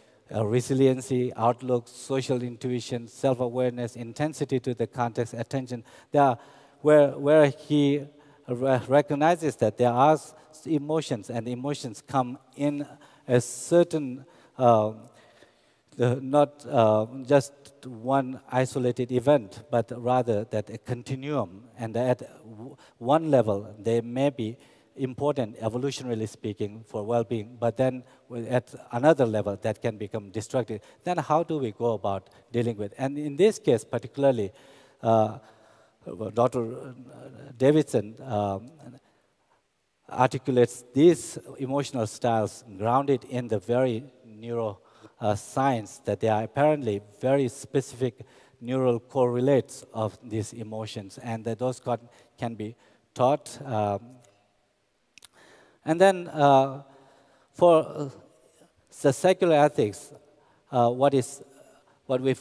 resiliency, outlook, social intuition, self-awareness, intensity to the context, attention. There are, where where he re recognizes that there are emotions, and emotions come in a certain Uh, not uh, just one isolated event, but rather that a continuum, and at one level they may be important evolutionarily speaking for well-being, but then at another level that can become destructive. Then how do we go about dealing with? And in this case particularly, uh, Doctor Davidson um, articulates these emotional styles grounded in the very neuro uh, science, that they are apparently very specific neural correlates of these emotions, and that those got, can be taught. Um, and then uh, for the secular ethics, uh, what is what we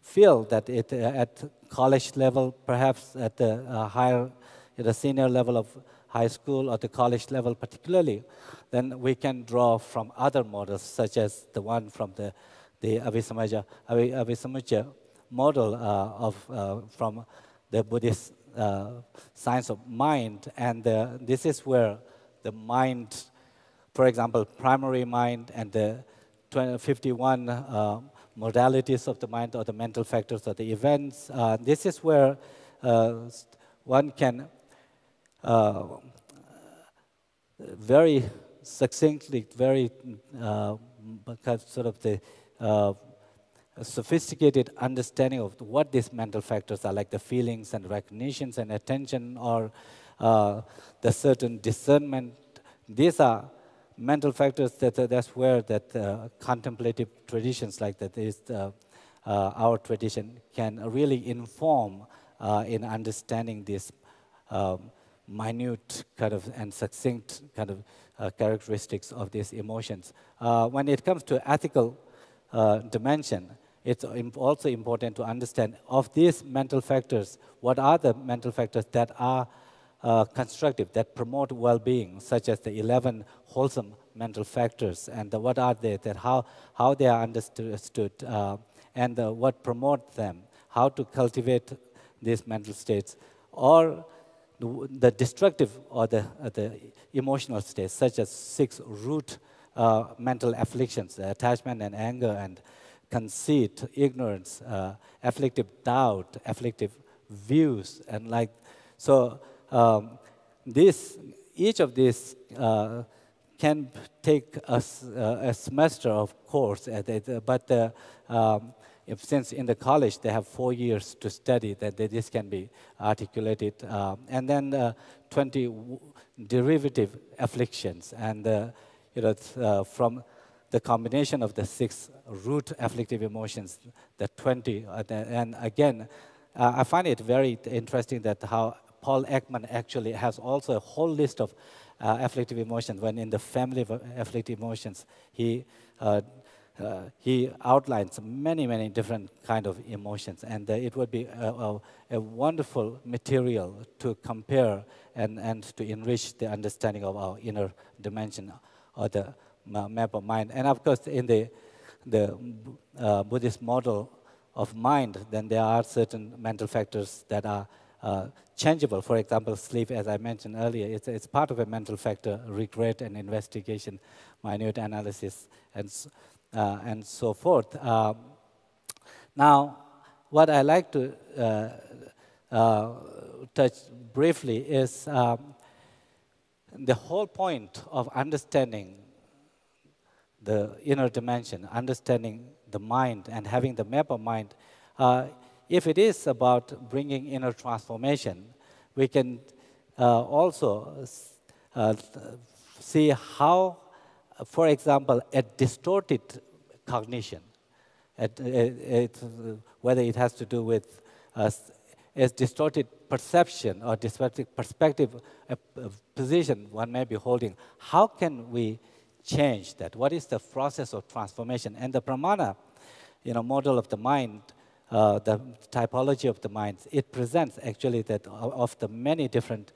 feel that it, uh, at college level, perhaps at the uh, higher, at the senior level of high school or the college level particularly, then we can draw from other models, such as the one from the, the Abhisamaja, Abhisamaja model uh, of, uh, from the Buddhist uh, science of mind. And the, this is where the mind, for example, primary mind and the fifty-one uh, modalities of the mind or the mental factors or the events, uh, this is where uh, one can uh, very succinctly, very uh, sort of the uh, sophisticated understanding of what these mental factors are, like the feelings and recognitions and attention or uh, the certain discernment. These are mental factors that uh, that's where that uh, contemplative traditions like that is uh, uh, our tradition can really inform uh, in understanding these um, minute kind of and succinct kind of uh, characteristics of these emotions. Uh, when it comes to ethical uh, dimension, it's also important to understand of these mental factors, what are the mental factors that are Uh, constructive, that promote well-being, such as the eleven wholesome mental factors, and the, what are they, that how, how they are understood, uh, and the, what promote them, how to cultivate these mental states, or the, the destructive or the, uh, the emotional states, such as six root uh, mental afflictions, attachment and anger and conceit, ignorance, uh, afflictive doubt, afflictive views, and like, so, Um, this, each of these uh, can take a, a semester of course, at it, but uh, um, if, since in the college they have four years to study, that they, this can be articulated. Um, and then uh, twenty derivative afflictions, and uh, you know, uh, from the combination of the six root afflictive emotions, the twenty, uh, the, and again, uh, I find it very interesting that how Paul Ekman actually has also a whole list of uh, afflictive emotions. When in the family of afflictive emotions, he uh, uh, he outlines many many different kind of emotions, and uh, it would be a, a, a wonderful material to compare and and to enrich the understanding of our inner dimension or the map of mind. And of course, in the the uh, Buddhist model of mind, then there are certain mental factors that are Uh, changeable. For example, sleep, as I mentioned earlier, it's, it's part of a mental factor, regret and investigation, minute analysis, and, uh, and so forth. Um, now, what I like to uh, uh, touch briefly is um, the whole point of understanding the inner dimension, understanding the mind, and having the map of mind. Uh, If it is about bringing inner transformation, we can uh, also uh, see how, for example, a distorted cognition, at, it, whether it has to do with uh, a distorted perception or distorted perspective, a, a position one may be holding, how can we change that? What is the process of transformation? And the pramana, you know, model of the mind, Uh, the typology of the mind, it presents actually that of the many different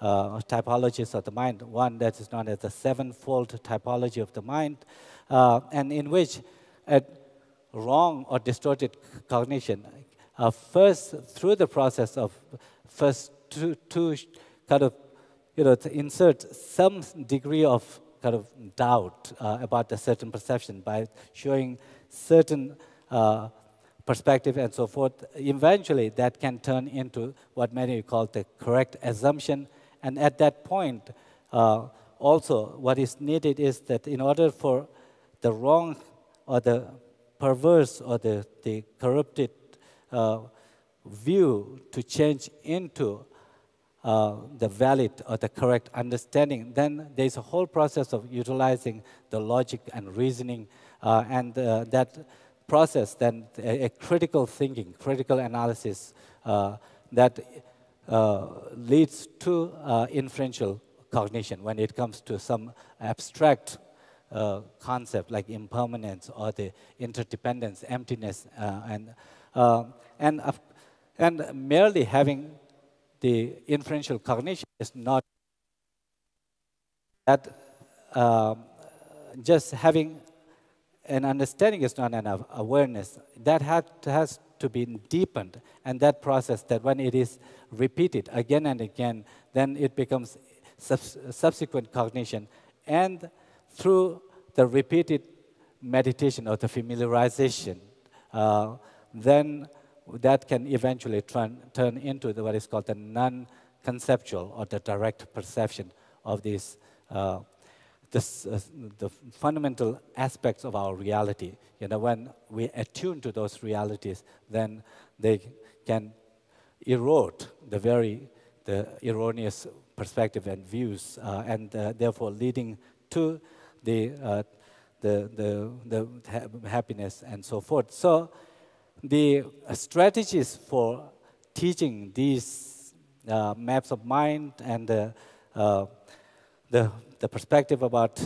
uh, typologies of the mind, one that is known as the sevenfold typology of the mind, uh, and in which a wrong or distorted cognition, uh, first through the process of first to, to kind of, you know, to insert some degree of kind of doubt uh, about a certain perception by showing certain uh, perspective and so forth, eventually that can turn into what many call the correct assumption. And at that point, uh, also what is needed is that in order for the wrong or the perverse or the, the corrupted uh, view to change into uh, the valid or the correct understanding, then there's a whole process of utilizing the logic and reasoning uh, and uh, that process, then a, a critical thinking, critical analysis uh, that uh, leads to uh, inferential cognition when it comes to some abstract uh, concept like impermanence or the interdependence, emptiness, uh, and uh, and uh, and merely having the inferential cognition is not that. Uh, just having an understanding is not enough. Awareness that had, has to be deepened, and that process that when it is repeated again and again, then it becomes sub subsequent cognition, and through the repeated meditation or the familiarization, uh, then that can eventually turn into the, what is called the non-conceptual or the direct perception of these uh, This, uh, the fundamental aspects of our reality. You know, when we attune to those realities, then they can erode the very the erroneous perspective and views, uh, and uh, therefore leading to the, uh, the the the happiness and so forth. So, the strategies for teaching these uh, maps of mind and uh, uh, the the perspective about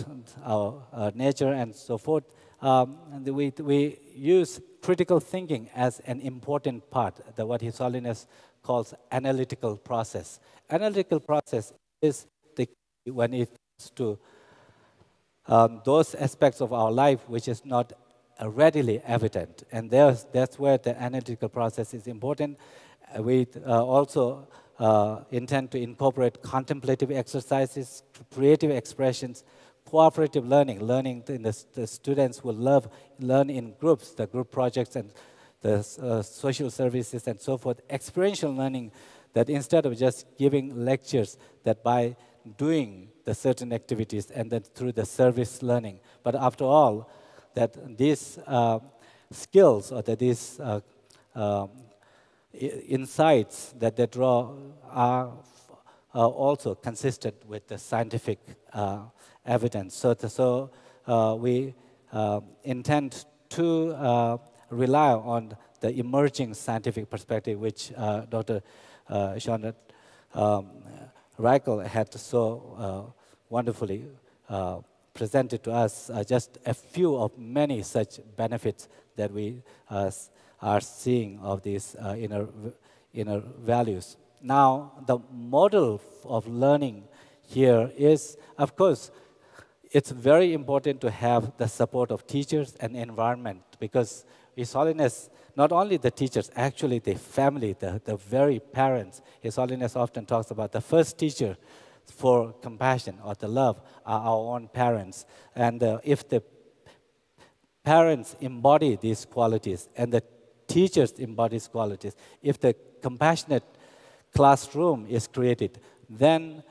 our, our nature and so forth, um, and we, we use critical thinking as an important part, the, what His Holiness calls analytical process. Analytical process is the key when it comes to um, those aspects of our life which is not uh, readily evident. And there's, that's where the analytical process is important. We uh, also Uh, intend to incorporate contemplative exercises, creative expressions, cooperative learning, learning in the, the students will love, learn in groups, the group projects and the uh, social services and so forth, experiential learning that instead of just giving lectures, that by doing the certain activities and then through the service learning. But after all, that these uh, skills or that these uh, uh, insights that they draw are uh, also consistent with the scientific uh, evidence. So, the, so uh, we uh, intend to uh, rely on the emerging scientific perspective, which uh, Doctor Uh, Schonert-Reichl had so uh, wonderfully uh, presented to us. Uh, just a few of many such benefits that we Uh, are seeing of these uh, inner, inner values. Now, the model of learning here is, of course, it's very important to have the support of teachers and environment, because His Holiness, not only the teachers, actually the family, the, the very parents, His Holiness often talks about the first teacher for compassion or the love are our own parents. And uh, if the parents embody these qualities and the teachers embody these qualities, if the compassionate classroom is created, then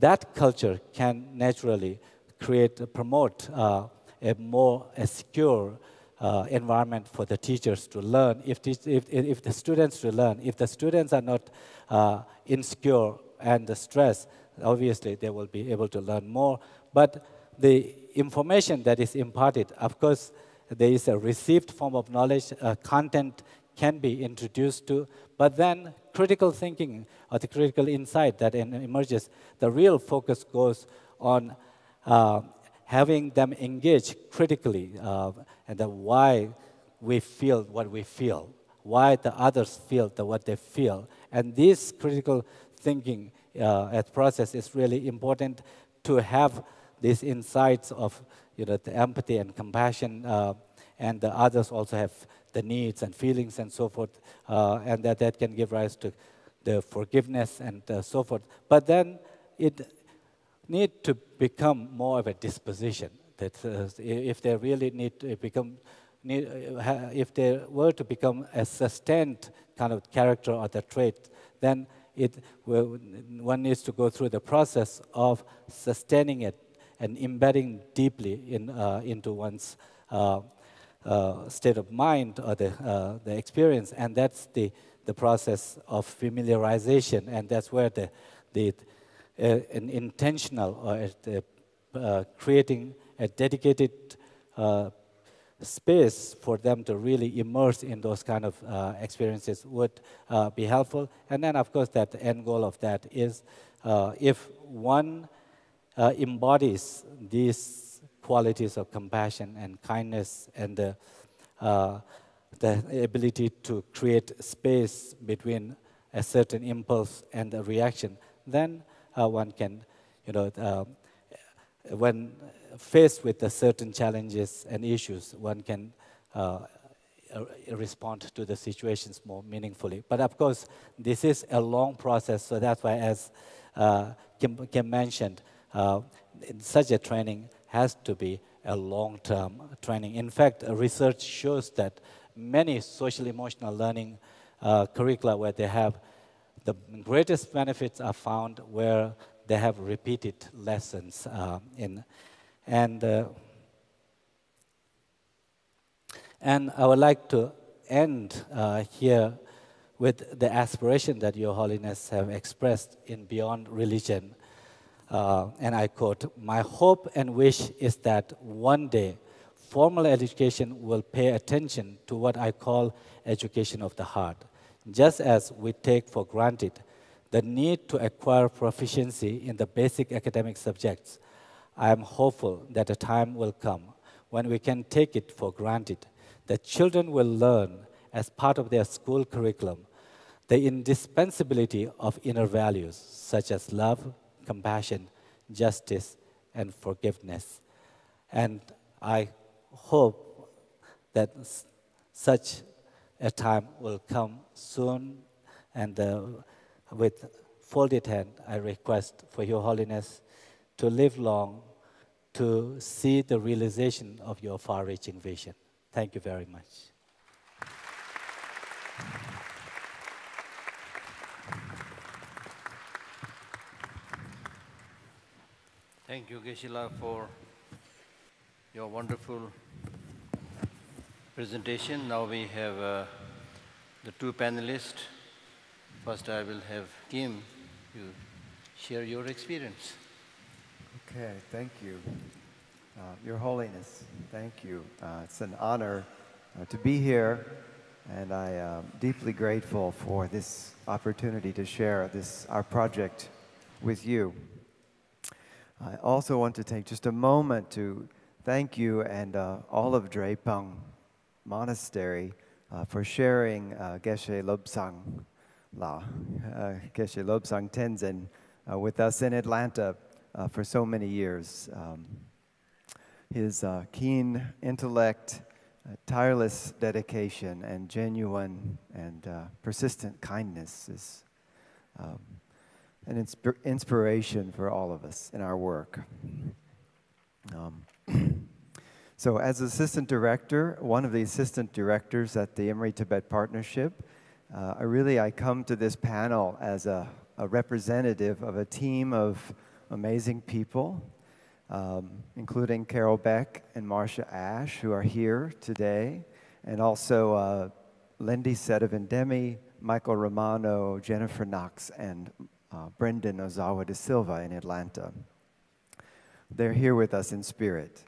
that culture can naturally create, promote uh, a more a secure uh, environment for the teachers to learn, if, te if, if the students to learn. If the students are not uh, insecure and stressed, obviously they will be able to learn more. But the information that is imparted, of course, there is a received form of knowledge, uh, content can be introduced to, but then critical thinking or the critical insight that in emerges, the real focus goes on uh, having them engage critically uh, and the why we feel what we feel, why the others feel the, what they feel. And this critical thinking uh, process is really important to have these insights of you know, the empathy and compassion, uh, and the others also have the needs and feelings and so forth, uh, and that, that can give rise to the forgiveness and uh, so forth. But then it needs to become more of a disposition. That uh, if they really need to become, need, uh, if they were to become a sustained kind of character or the trait, then it will, one needs to go through the process of sustaining it and embedding deeply in, uh, into one's uh, uh, state of mind or the, uh, the experience. And that's the, the process of familiarization. And that's where the, the, uh, an intentional or uh, uh, creating a dedicated uh, space for them to really immerse in those kind of uh, experiences would uh, be helpful. And then, of course, that end goal of that is uh, if one Uh, embodies these qualities of compassion and kindness and the, uh, the ability to create space between a certain impulse and a reaction, then uh, one can, you know, uh, when faced with the certain challenges and issues, one can uh, respond to the situations more meaningfully. But of course, this is a long process, so that's why, as uh, Kim, Kim mentioned, uh, such a training has to be a long-term training. In fact, research shows that many social-emotional learning uh, curricula where they have the greatest benefits are found where they have repeated lessons uh, in, and uh, and I would like to end uh, here with the aspiration that Your Holiness have expressed in Beyond Religion, uh, and I quote: "My hope and wish is that one day formal education will pay attention to what I call education of the heart, just as we take for granted the need to acquire proficiency in the basic academic subjects. I am hopeful that a time will come when we can take it for granted, that children will learn as part of their school curriculum the indispensability of inner values such as love, compassion, justice, and forgiveness." And I hope that such a time will come soon, and uh, with folded hand, I request for Your Holiness to live long, to see the realization of your far-reaching vision. Thank you very much. Thank you, Geshe La, for your wonderful presentation. Now we have uh, the two panelists. First, I will have Kim, you share your experience. Okay, thank you. Uh, Your Holiness, thank you. Uh, it's an honor uh, to be here, and I am deeply grateful for this opportunity to share this our project with you. I also want to take just a moment to thank you and uh, all of Drepung Monastery uh, for sharing uh, Geshe Lobsang La, uh, Geshe Lobsang Tenzin, uh, with us in Atlanta uh, for so many years. Um, his uh, keen intellect, uh, tireless dedication, and genuine and uh, persistent kindness is um, an insp inspiration for all of us in our work. Um, so as assistant director, one of the assistant directors at the Emory Tibet Partnership, Uh, I really, I come to this panel as a, a representative of a team of amazing people, um, including Carol Beck and Marsha Ash, who are here today, and also uh, Lindy Sedevandemi, Michael Romano, Jennifer Knox, and uh, Brendan Ozawa da Silva in Atlanta. They're here with us in spirit.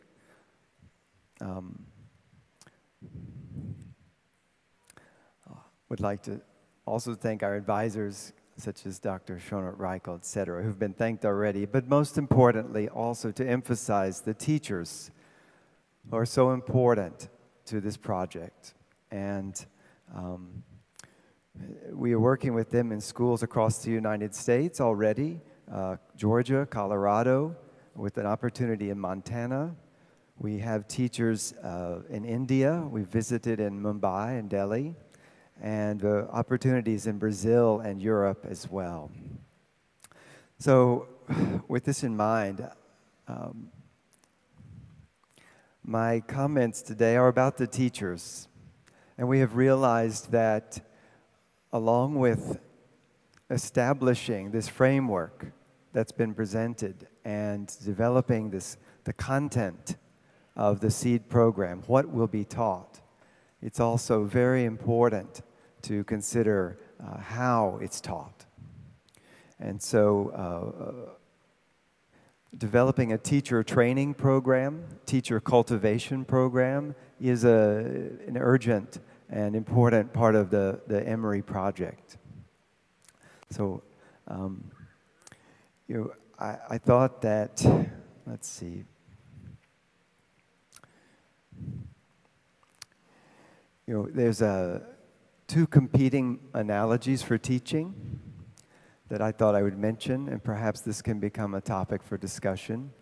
Um, Would like to also thank our advisors, such as Doctor Schonert-Reichl, et cetera, who've been thanked already, but most importantly, also to emphasize the teachers who are so important to this project. And um, we are working with them in schools across the United States already, uh, Georgia, Colorado, with an opportunity in Montana. We have teachers uh, in India. We visited in Mumbai and Delhi, and uh, opportunities in Brazil and Europe as well. So with this in mind, um, my comments today are about the teachers. And we have realized that along with establishing this framework that's been presented and developing this, the content of the SEED program, what will be taught, it's also very important to consider uh, how it's taught. And so uh, developing a teacher training program, teacher cultivation program, is a, an urgent and important part of the, the Emory project. So um, you know, I, I thought that, let's see, you know, there's a, two competing analogies for teaching that I thought I would mention, and perhaps this can become a topic for discussion.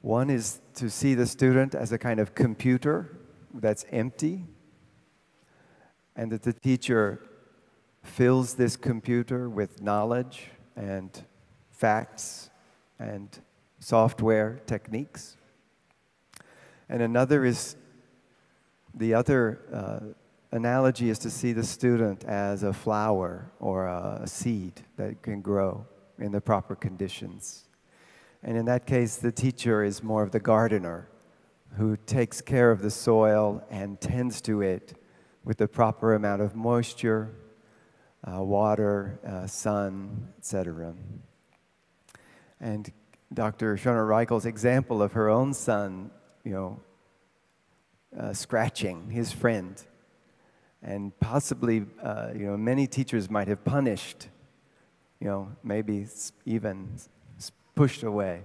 One is to see the student as a kind of computer that's empty, and that the teacher fills this computer with knowledge and facts and software techniques. And another is, the other uh, analogy is to see the student as a flower or a seed that can grow in the proper conditions. And in that case, the teacher is more of the gardener who takes care of the soil and tends to it with the proper amount of moisture, uh, water, uh, sun, et cetera. And Doctor Schonert-Reichl's example of her own son, you know, uh, scratching his friend, and possibly, uh, you know, many teachers might have punished, you know, maybe even pushed away.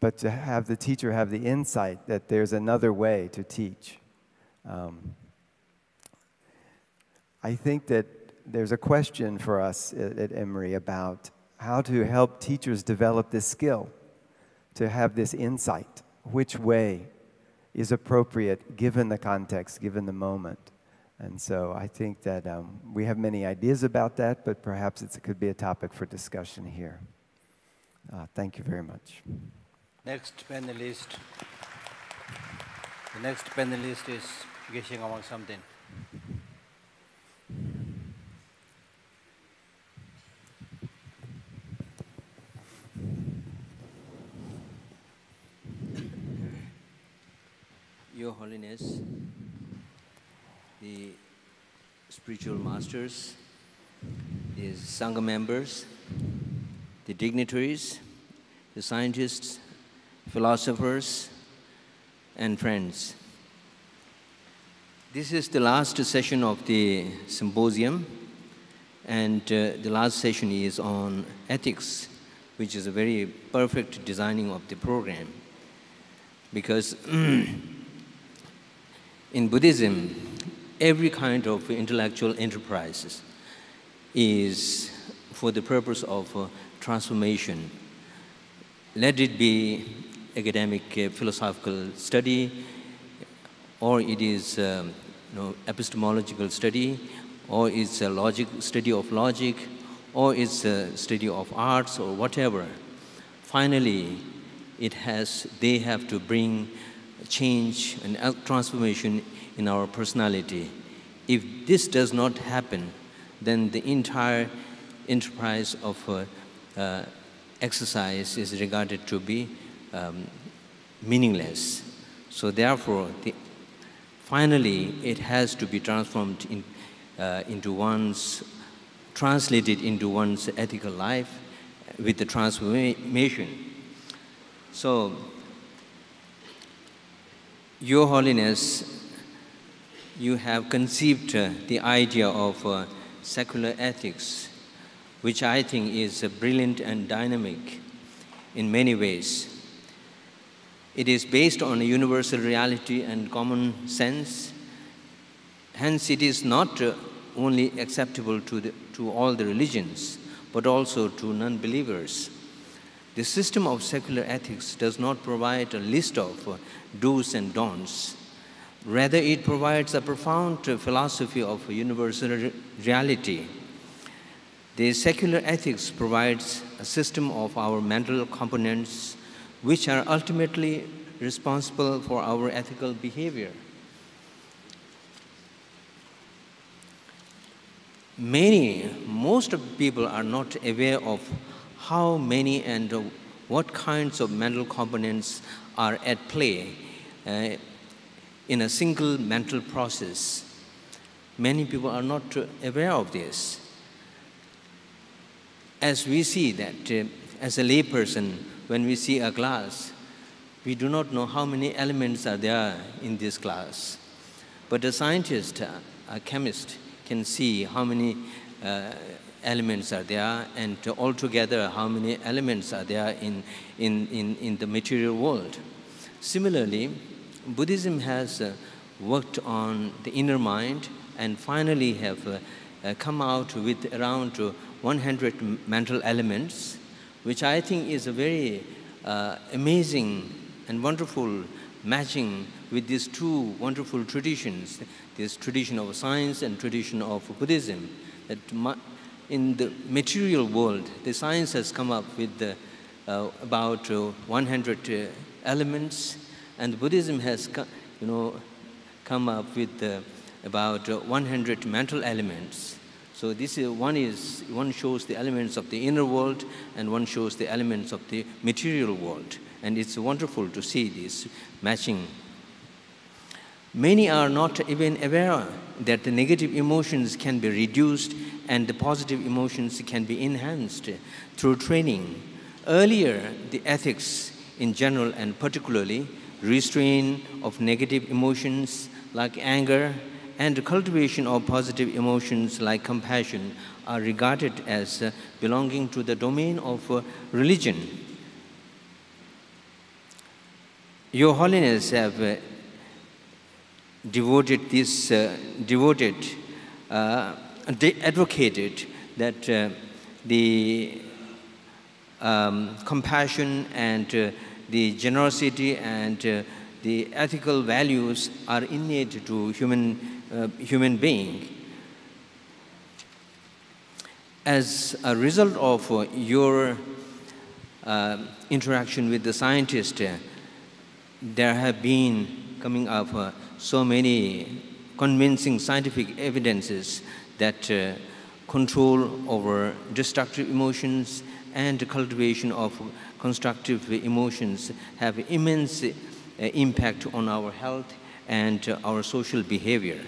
But to have the teacher have the insight that there's another way to teach. Um, I think that there's a question for us at, at Emory about how to help teachers develop this skill, to have this insight, which way is appropriate given the context, given the moment. And so I think that um, we have many ideas about that, but perhaps it could be a topic for discussion here. Uh, thank you very much. Next panelist, the next panelist is Geshe Ngawang Samten. Your Holiness, the spiritual masters, the Sangha members, the dignitaries, the scientists, philosophers, and friends. This is the last session of the symposium, and uh, the last session is on ethics, which is a very perfect designing of the program, because in Buddhism, every kind of intellectual enterprises is for the purpose of uh, transformation. Let it be academic uh, philosophical study, or it is um, you know, epistemological study, or it's a logic, study of logic, or it's a study of arts, or whatever. Finally, it has, they have to bring change and transformation in our personality. If this does not happen, then the entire enterprise of uh, uh, exercise is regarded to be um, meaningless. So therefore, the, finally, it has to be transformed in, uh, into one's, translated into one's ethical life with the transformation. So, Your Holiness, you have conceived uh, the idea of uh, secular ethics, which I think is uh, brilliant and dynamic in many ways. It is based on a universal reality and common sense. Hence, it is not uh, only acceptable to, the, to all the religions, but also to non-believers. The system of secular ethics does not provide a list of uh, do's and don'ts. Rather, it provides a profound uh, philosophy of universal re reality. The secular ethics provides a system of our mental components, which are ultimately responsible for our ethical behavior. Many, most of the people are not aware of how many and uh, what kinds of mental components are at play uh, in a single mental process. Many people are not uh, aware of this. As we see that, uh, as a layperson, when we see a glass, we do not know how many elements are there in this glass. But a scientist, uh, a chemist, can see how many uh, elements are there, and uh, altogether how many elements are there in, in, in, in the material world. Similarly, Buddhism has uh, worked on the inner mind, and finally have uh, uh, come out with around uh, one hundred mental elements, which I think is a very uh, amazing and wonderful matching with these two wonderful traditions, this tradition of science and tradition of Buddhism. That in the material world, the science has come up with the, uh, about uh, one hundred uh, elements, and Buddhism has you know, come up with uh, about uh, one hundred mental elements. So this is, one, is, one shows the elements of the inner world, and one shows the elements of the material world. And it's wonderful to see this matching. Many are not even aware that the negative emotions can be reduced and the positive emotions can be enhanced through training. Earlier, the ethics in general and particularly restraint of negative emotions like anger and cultivation of positive emotions like compassion are regarded as belonging to the domain of religion. Your Holiness have uh, devoted this, uh, devoted, uh, de advocated that uh, the um, compassion and uh, the generosity and uh, the ethical values are innate to human, uh, human being. As a result of uh, your uh, interaction with the scientist, uh, there have been coming up uh, so many convincing scientific evidences that uh, control over destructive emotions and cultivation of constructive emotions have immense uh, impact on our health and uh, our social behavior.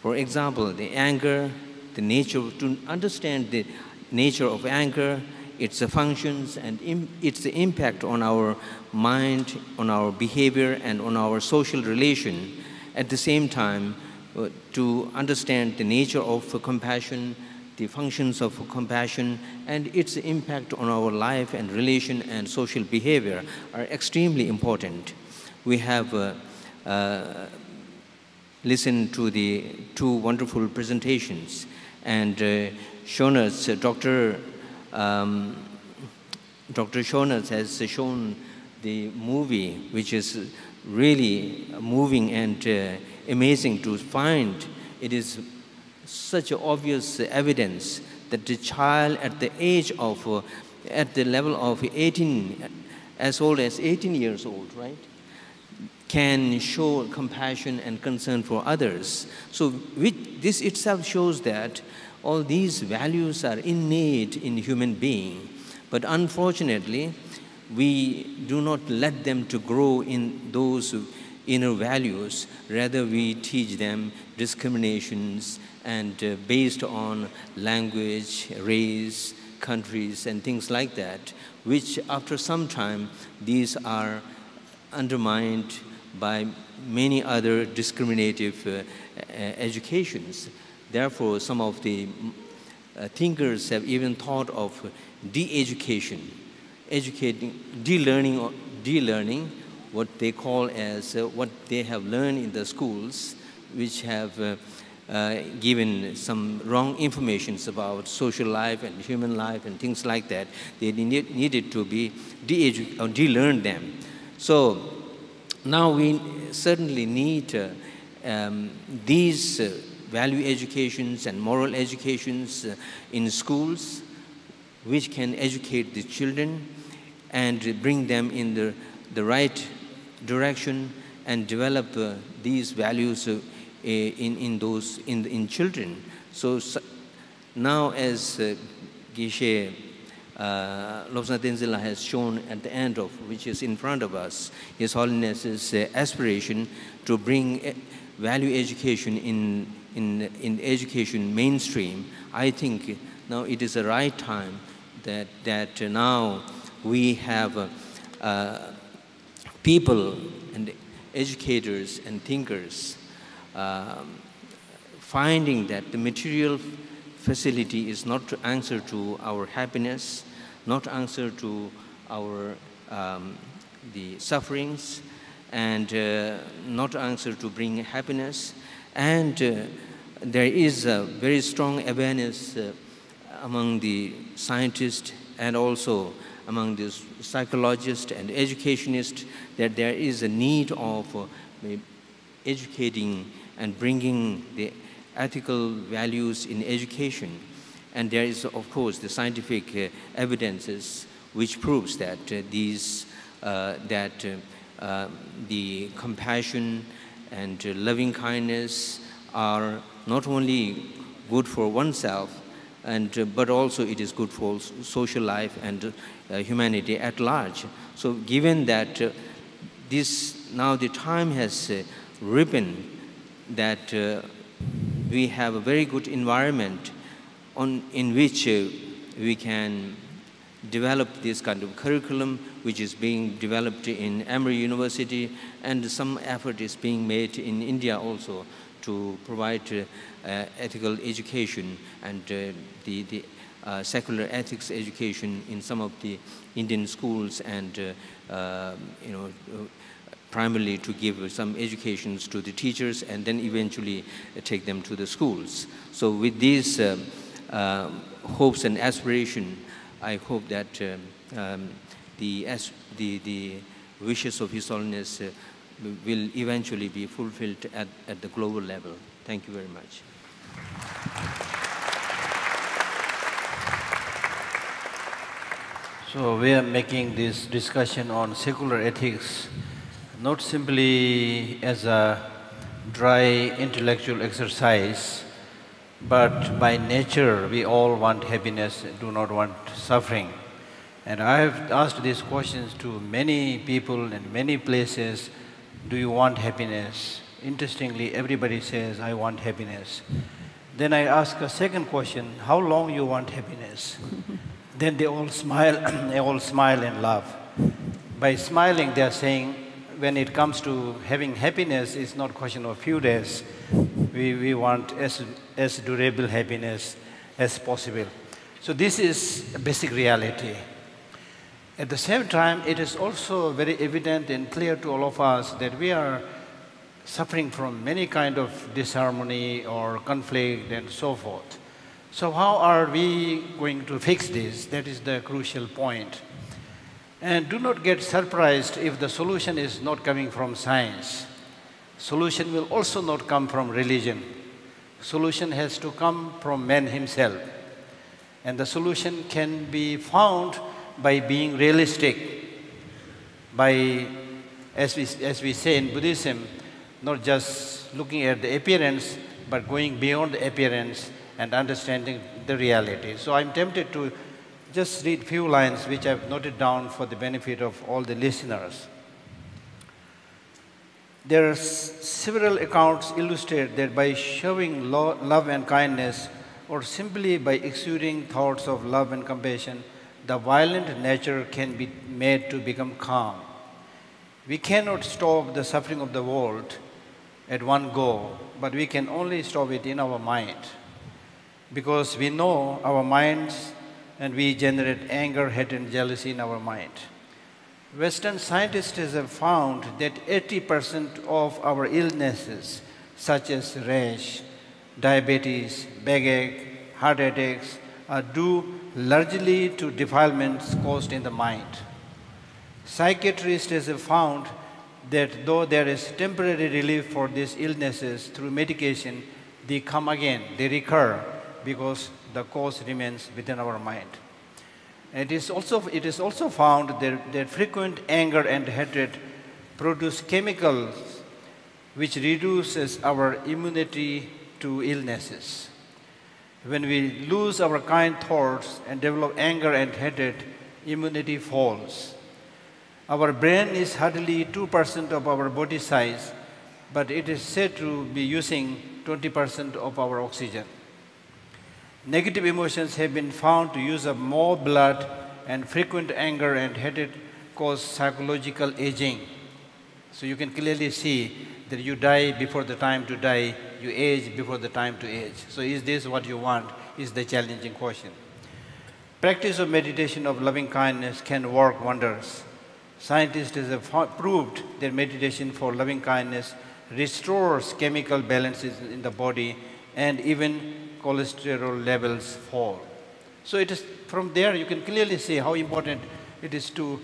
For example, the anger, the nature, to understand the nature of anger, its functions and im its impact on our mind, on our behavior, and on our social relation. At the same time, uh, to understand the nature of uh, compassion, the functions of compassion, and its impact on our life and relation and social behavior are extremely important. We have uh, uh, listened to the two wonderful presentations, and uh, shown us uh, Doctor Um, Doctor Schonert has shown the movie, which is really moving and uh, amazing to find. It is such obvious evidence that the child at the age of, uh, at the level of eighteen, as old as eighteen years old, right, can show compassion and concern for others. So with this itself shows that all these values are innate in human being, but unfortunately, we do not let them to grow in those inner values. Rather, we teach them discriminations and uh, based on language, race, countries, and things like that, which after some time, these are undermined by many other discriminative uh, uh, educations. Therefore, some of the uh, thinkers have even thought of de-education, educating, de-learning, de-learning what they call as uh, what they have learned in the schools, which have uh, uh, given some wrong informations about social life and human life and things like that. They need, needed to be de-educated or de-learn them. So now we certainly need uh, um, these uh, value educations and moral educations uh, in schools, which can educate the children and bring them in the, the right direction and develop uh, these values uh, in, in, those, in, in children. So, so now, as uh, Geshe uh, Lobsang Tenzin has shown at the end of, which is in front of us, His Holiness's uh, aspiration to bring uh, value education in in in education mainstream, I think now it is the right time that that now we have uh, uh, people and educators and thinkers uh, finding that the material facility is not to answer to our happiness, not answer to our um, the sufferings, and uh, not answer to bring happiness. And uh, there is a very strong awareness uh, among the scientists and also among the psychologists and educationists that there is a need of uh, educating and bringing the ethical values in education. And there is, of course, the scientific uh, evidences which proves that uh, these, uh, that uh, uh, the compassion and uh, loving kindness are not only good for oneself, and uh, but also it is good for social life and uh, humanity at large. So given that uh, this, now the time has uh, ripened that uh, we have a very good environment on, in which uh, we can develop this kind of curriculum which is being developed in Emory University, and some effort is being made in India also to provide uh, uh, ethical education and uh, the, the uh, secular ethics education in some of the Indian schools, and uh, uh, you know, uh, primarily to give some educations to the teachers and then eventually uh, take them to the schools. So with these uh, uh, hopes and aspirations, I hope that um, um, the, as, the, the wishes of His Holiness uh, will eventually be fulfilled at, at the global level. Thank you very much. So we are making this discussion on secular ethics not simply as a dry intellectual exercise, but by nature, we all want happiness, do not want suffering. And I have asked these questions to many people in many places. Do you want happiness? Interestingly, everybody says, I want happiness. Then I ask a second question, how long you want happiness? Then they all smile, they all smile and laugh. By smiling, they are saying, when it comes to having happiness, it's not a question of few days. We, we want as, as durable happiness as possible. So this is a basic reality. At the same time, it is also very evident and clear to all of us that we are suffering from many kind of disharmony or conflict and so forth. So how are we going to fix this? That is the crucial point. And do not get surprised if the solution is not coming from science. Solution will also not come from religion. Solution has to come from man himself. And the solution can be found by being realistic, by, as we, as we say in Buddhism, not just looking at the appearance, but going beyond the appearance and understanding the reality. So I'm tempted to just read few lines which I've noted down for the benefit of all the listeners. There are several accounts illustrate that by showing lo love and kindness, or simply by exuding thoughts of love and compassion, the violent nature can be made to become calm. We cannot stop the suffering of the world at one go, but we can only stop it in our mind. Because we know our minds, and we generate anger, hate, and jealousy in our mind. Western scientists have found that eighty percent of our illnesses, such as rash, diabetes, backache, heart attacks, are due largely to defilements caused in the mind. Psychiatrists have found that though there is temporary relief for these illnesses through medication, they come again, they recur, because the cause remains within our mind. It is also, it is also found that, that frequent anger and hatred produce chemicals which reduces our immunity to illnesses. When we lose our kind thoughts and develop anger and hatred, immunity falls. Our brain is hardly two percent of our body size, but it is said to be using twenty percent of our oxygen. Negative emotions have been found to use up more blood, and frequent anger and hatred cause psychological aging. So you can clearly see that you die before the time to die, you age before the time to age. So is this what you want? Is the challenging question. Practice of meditation of loving kindness can work wonders. Scientists have proved that meditation for loving kindness restores chemical balances in the body, and even cholesterol levels fall. So it is from there you can clearly see how important it is to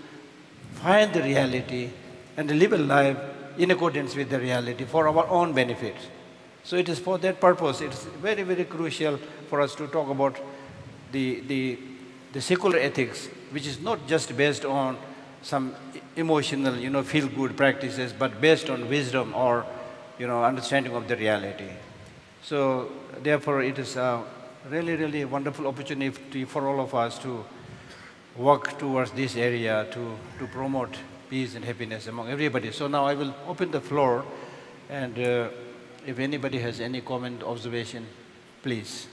find the reality and live a life in accordance with the reality for our own benefit. So it is for that purpose. It's very, very crucial for us to talk about the, the, the secular ethics, which is not just based on some emotional, you know, feel-good practices, but based on wisdom or, you know, understanding of the reality. So therefore, it is a really, really wonderful opportunity for all of us to work towards this area to, to promote peace and happiness among everybody. So now I will open the floor, and uh, if anybody has any comment, observation, please.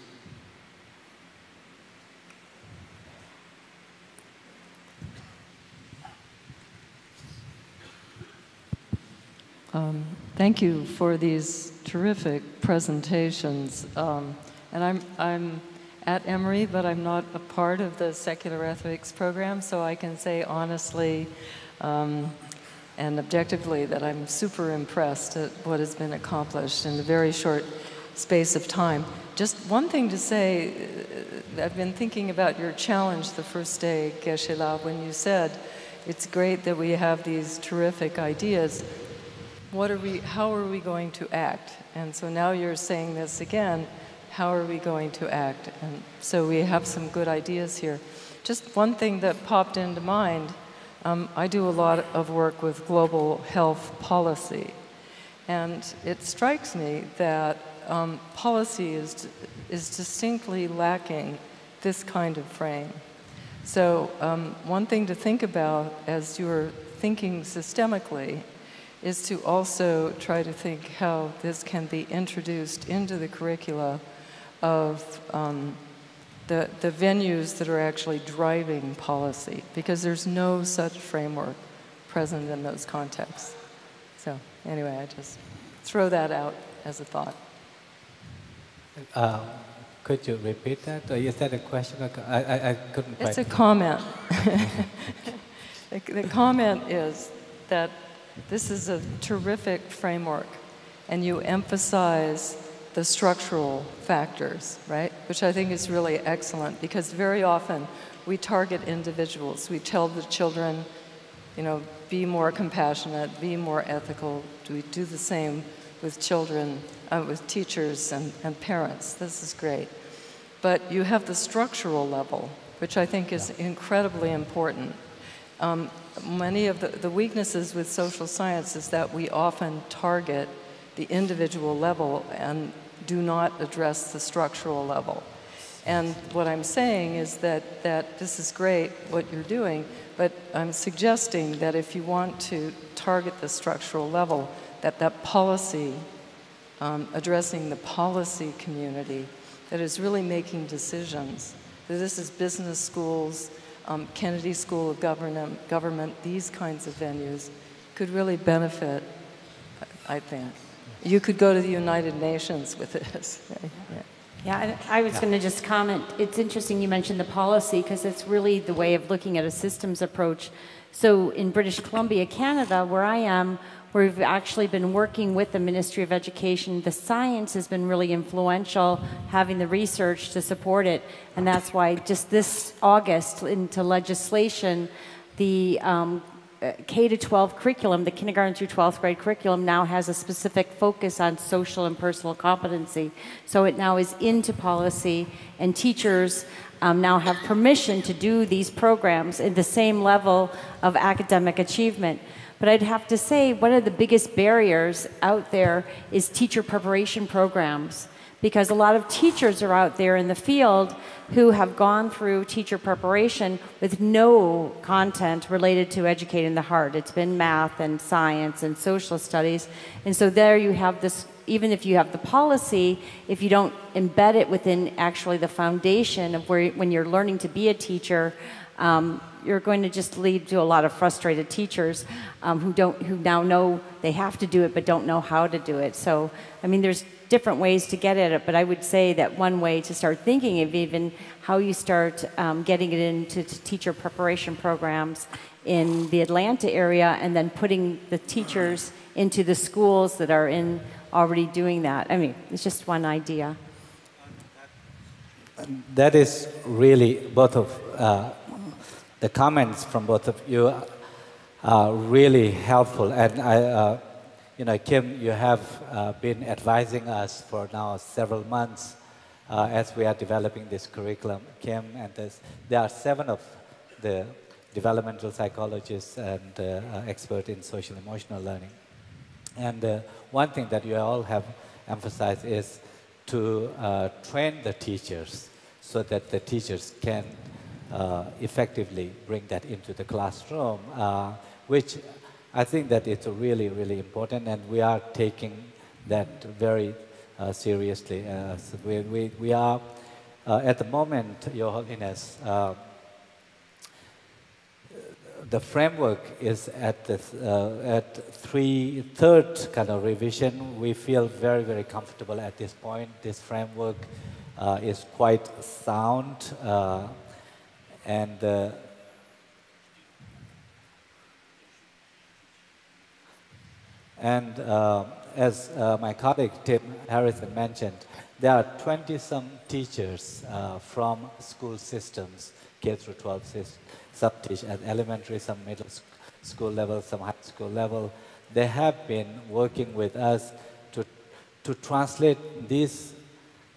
Um, thank you for these terrific presentations. Um, and I'm, I'm at Emory, but I'm not a part of the secular ethics program, so I can say honestly um, and objectively that I'm super impressed at what has been accomplished in a very short space of time. Just one thing to say, I've been thinking about your challenge the first day, Geshe La, when you said, it's great that we have these terrific ideas. What are we, how are we going to act? And so now you're saying this again, how are we going to act? And so we have some good ideas here. Just one thing that popped into mind, um, I do a lot of work with global health policy. And it strikes me that um, policy is, is distinctly lacking this kind of frame. So um, one thing to think about as you're thinking systemically is to also try to think how this can be introduced into the curricula of um, the, the venues that are actually driving policy, because there's no such framework present in those contexts. So anyway, I just throw that out as a thought. Uh, could you repeat that? Or is that a question? I, I, I couldn't quite... It's a comment. the, the comment is that this is a terrific framework, and you emphasize the structural factors, right? Which I think is really excellent, because very often we target individuals. We tell the children, you know, be more compassionate, be more ethical. We do the same with children, uh, with teachers and, and parents. This is great. But you have the structural level, which I think is incredibly important. Um, Many of the, the weaknesses with social science is that we often target the individual level and do not address the structural level. And what I'm saying is that, that this is great, what you're doing, but I'm suggesting that if you want to target the structural level, that that policy, um, addressing the policy community that is really making decisions, that this is business schools, Um, Kennedy School of Government, government, these kinds of venues could really benefit, I think. You could go to the United Nations with this. Yeah, yeah I, I was yeah. going to just comment. It's interesting you mentioned the policy, because it's really the way of looking at a systems approach. So in British Columbia, Canada, where I am, we've actually been working with the Ministry of Education. The science has been really influential, having the research to support it. And that's why just this August into legislation, the um, K to twelve curriculum, the kindergarten through twelfth grade curriculum now has a specific focus on social and personal competency. So it now is into policy, and teachers Um, now have permission to do these programs at the same level of academic achievement. But I'd have to say one of the biggest barriers out there is teacher preparation programs, because a lot of teachers are out there in the field who have gone through teacher preparation with no content related to educating the heart. It's been math and science and social studies. And so there you have this, even if you have the policy, if you don't embed it within actually the foundation of where, when you're learning to be a teacher, um, you're going to just lead to a lot of frustrated teachers um, who don't, who now know they have to do it but don't know how to do it. So, I mean, there's different ways to get at it, but I would say that one way to start thinking of even how you start um, getting it into teacher preparation programs in the Atlanta area, and then putting the teachers into the schools that are in already doing that. I mean, it's just one idea. That is really both of uh, the comments from both of you are really helpful, and I, uh, you know, Kim, you have uh, been advising us for now several months uh, as we are developing this curriculum, Kim, and this, there are seven of the developmental psychologists and uh, experts in social emotional learning. And uh, one thing that you all have emphasized is to uh, train the teachers so that the teachers can uh, effectively bring that into the classroom, uh, which I think that it's really, really important, and we are taking that very uh, seriously. Uh, so we, we, we are, uh, at the moment, Your Holiness, uh, the framework is at the uh, at three third kind of revision. We feel very very comfortable at this point. This framework uh, is quite sound, uh, and uh, and uh, as uh, my colleague Tim Harrison mentioned, there are twenty some teachers uh, from school systems, K through twelve systems. Sub-teach at elementary, some middle school level, some high school level. They have been working with us to, to translate this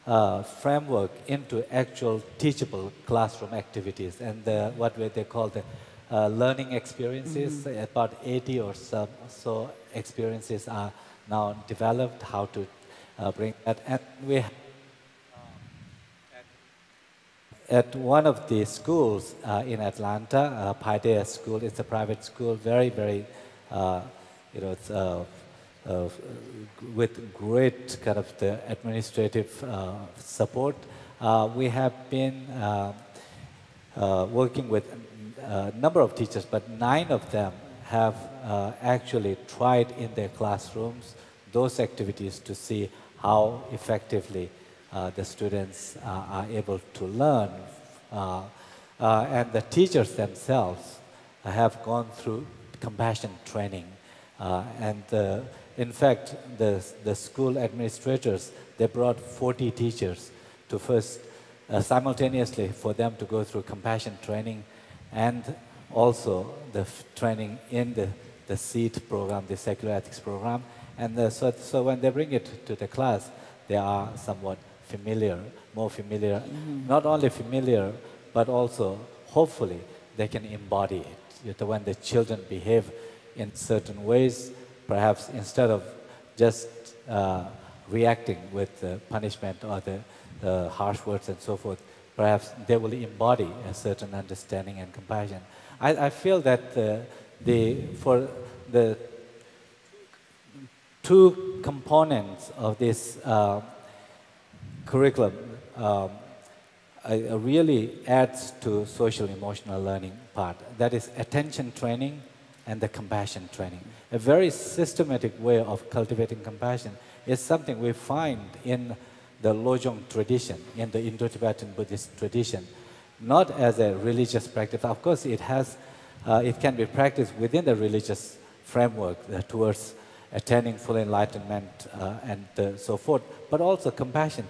uh, framework into actual teachable classroom activities, and the, what they call the uh, learning experiences. Mm-hmm. About eighty or so, so experiences are now developed, how to uh, bring that. And we have at one of the schools uh, in Atlanta, uh, Paideia School, it's a private school, very, very, uh, you know, it's, uh, uh, with great kind of the administrative uh, support. Uh, we have been uh, uh, working with a number of teachers, but nine of them have uh, actually tried in their classrooms those activities to see how effectively Uh, the students uh, are able to learn, uh, uh, and the teachers themselves have gone through compassion training, uh, and uh, in fact the, the school administrators, they brought forty teachers to first uh, simultaneously for them to go through compassion training and also the f training in the, the SEED program, the secular ethics program, and the, so, so when they bring it to the class, they are somewhat familiar, more familiar, mm-hmm. not only familiar, but also hopefully they can embody it. When the children behave in certain ways, perhaps instead of just uh, reacting with uh, punishment or the uh, harsh words and so forth, perhaps they will embody a certain understanding and compassion. I, I feel that uh, the, for the two components of this uh, curriculum um, uh, really adds to social emotional learning part. That is attention training and the compassion training. A very systematic way of cultivating compassion is something we find in the Lojong tradition, in the Indo-Tibetan Buddhist tradition, not as a religious practice. Of course, it has, uh, it can be practiced within the religious framework uh, towards attaining full enlightenment uh, and uh, so forth, but also compassion.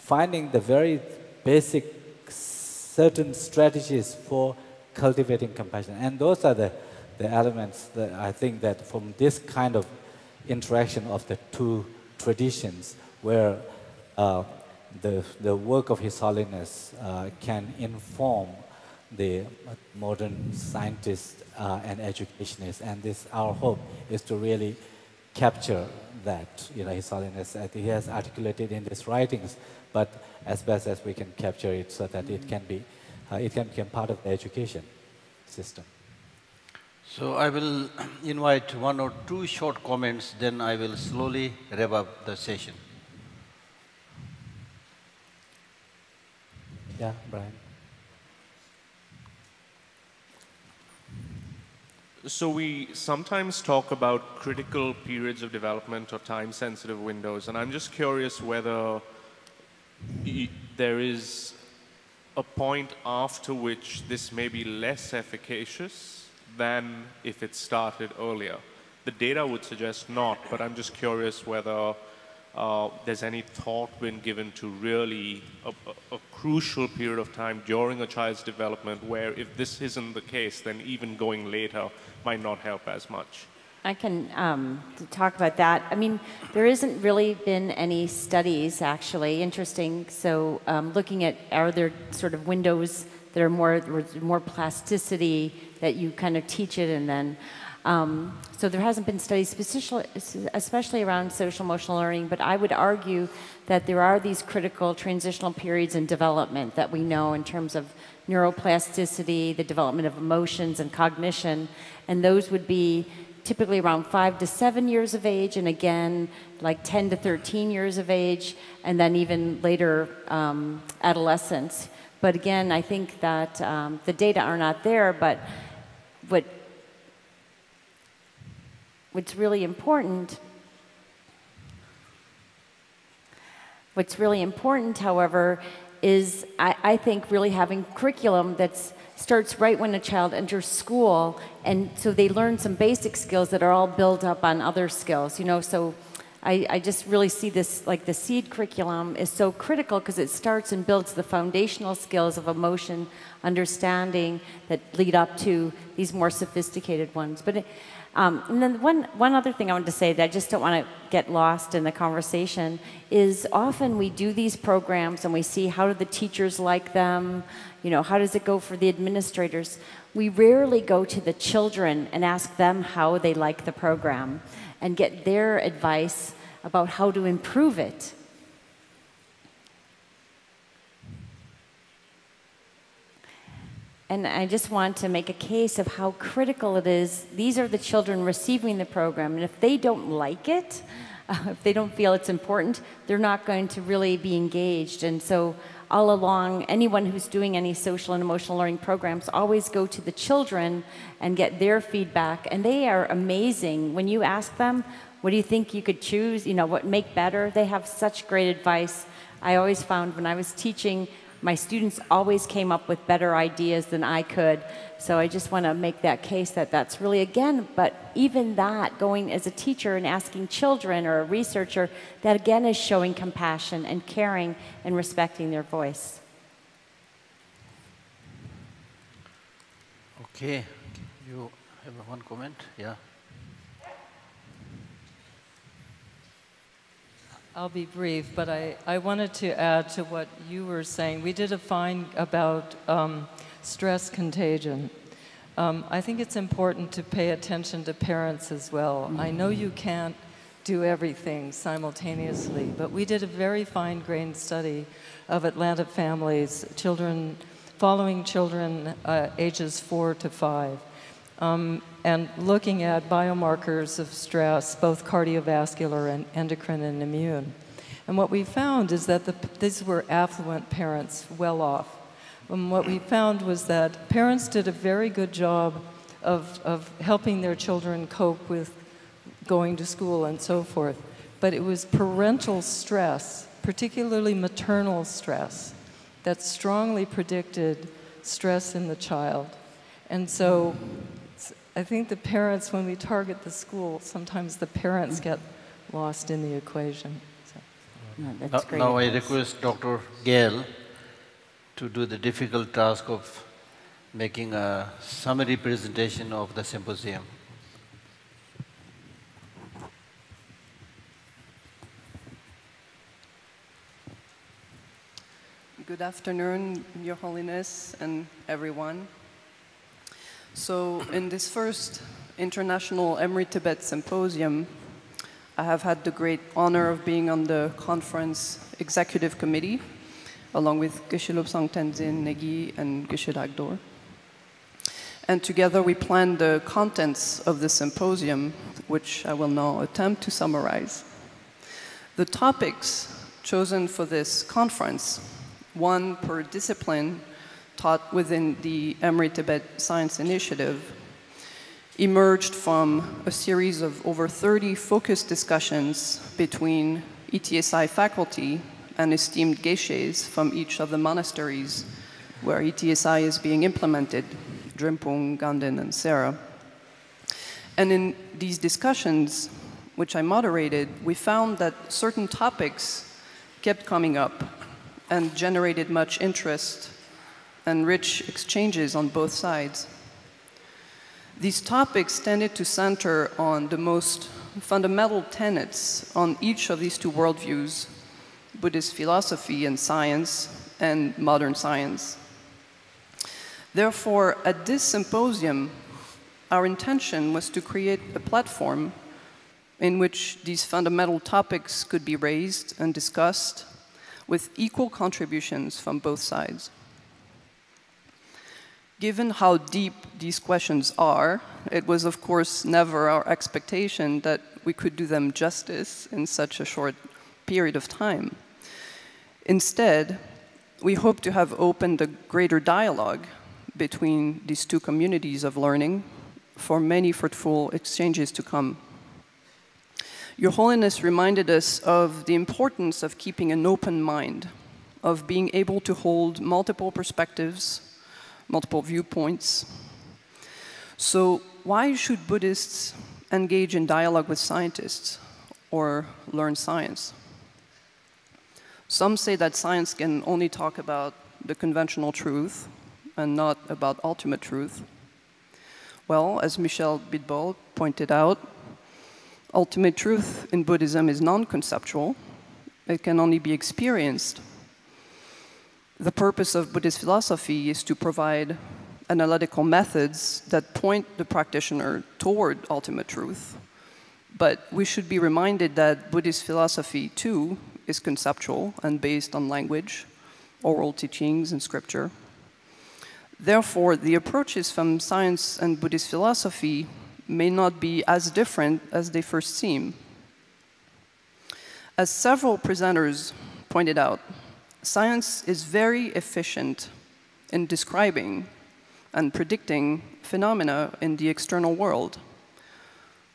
Finding the very basic certain strategies for cultivating compassion. And those are the, the elements that I think that from this kind of interaction of the two traditions, where uh, the, the work of His Holiness uh, can inform the modern scientists uh, and educationists. And this, our hope is to really capture that, you know, His Holiness, I think he has articulated in his writings, but as best as we can capture it so that it can be, uh, it can become part of the education system. So I will invite one or two short comments, then I will slowly wrap up the session. Yeah, Brian. So we sometimes talk about critical periods of development or time-sensitive windows, and I'm just curious whether there is a point after which this may be less efficacious than if it started earlier. The data would suggest not, but I'm just curious whether uh, there's any thought been given to really a, a, a crucial period of time during a child's development where if this isn't the case, then even going later might not help as much. I can um, talk about that. I mean, there isn't really been any studies, actually, interesting. So um, looking at, are there sort of windows that are more, more plasticity that you kind of teach it and then, um, so there hasn't been studies especially around social emotional learning, but I would argue that there are these critical transitional periods in development that we know in terms of neuroplasticity, the development of emotions and cognition, and those would be typically around five to seven years of age, and again, like ten to thirteen years of age, and then even later um, adolescence. But again, I think that um, the data are not there, but what, what's really important, what's really important, however, is I, I think really having curriculum that's starts right when a child enters school, and so they learn some basic skills that are all built up on other skills, you know, so I, I just really see this, like the SEED curriculum is so critical because it starts and builds the foundational skills of emotion, understanding that lead up to these more sophisticated ones. But, it, um, and then one, one other thing I wanted to say that I just don't want to get lost in the conversation is often we do these programs and we see how do the teachers like them, you know, how does it go for the administrators? We rarely go to the children and ask them how they like the program and get their advice about how to improve it. And I just want to make a case of how critical it is. These are the children receiving the program, and if they don't like it, uh, if they don't feel it's important, they're not going to really be engaged. And so all along, anyone who's doing any social and emotional learning programs always go to the children and get their feedback, and they are amazing. When you ask them, what do you think you could choose, you know, what make better, they have such great advice. I always found when I was teaching, my students always came up with better ideas than I could. So I just want to make that case that that's really, again, but even that, going as a teacher and asking children or a researcher, that again is showing compassion and caring and respecting their voice. Okay, you have one comment? Yeah. I'll be brief, but I, I wanted to add to what you were saying. We did a find about um, stress contagion. Um, I think it's important to pay attention to parents as well. Mm-hmm. I know you can't do everything simultaneously, but we did a very fine-grained study of Atlanta families, children, following children uh, ages four to five, um, and looking at biomarkers of stress, both cardiovascular and endocrine and immune. And what we found is that the, these were affluent parents, well off. And what we found was that parents did a very good job of, of helping their children cope with going to school and so forth. But it was parental stress, particularly maternal stress, that strongly predicted stress in the child. And so, I think the parents, when we target the school, sometimes the parents get lost in the equation. So. No, that's great. Now I request Doctor Gale to do the difficult task of making a summary presentation of the symposium. Good afternoon, Your Holiness and everyone. So, in this first International Emory Tibet Symposium, I have had the great honor of being on the conference executive committee, along with Geshe Lobsang Tenzin, Negi, and Geshe Lhakdor. And together we planned the contents of the symposium, which I will now attempt to summarize. The topics chosen for this conference, one per discipline, taught within the Emory Tibet Science Initiative, emerged from a series of over thirty focused discussions between E T S I faculty and esteemed geshes from each of the monasteries where E T S I is being implemented, Drepung, Ganden, and Sera. And in these discussions, which I moderated, we found that certain topics kept coming up and generated much interest and rich exchanges on both sides. These topics tended to center on the most fundamental tenets on each of these two worldviews, Buddhist philosophy and science, and modern science. Therefore, at this symposium, our intention was to create a platform in which these fundamental topics could be raised and discussed with equal contributions from both sides. Given how deep these questions are, it was, of course, never our expectation that we could do them justice in such a short period of time. Instead, we hope to have opened a greater dialogue between these two communities of learning for many fruitful exchanges to come. Your Holiness reminded us of the importance of keeping an open mind, of being able to hold multiple perspectives, multiple viewpoints. So why should Buddhists engage in dialogue with scientists or learn science? Some say that science can only talk about the conventional truth and not about ultimate truth. Well, as Michel Bidbal pointed out, ultimate truth in Buddhism is non-conceptual. It can only be experienced. The purpose of Buddhist philosophy is to provide analytical methods that point the practitioner toward ultimate truth. But we should be reminded that Buddhist philosophy, too, is conceptual and based on language, oral teachings, and scripture. Therefore, the approaches from science and Buddhist philosophy may not be as different as they first seem. As several presenters pointed out, science is very efficient in describing and predicting phenomena in the external world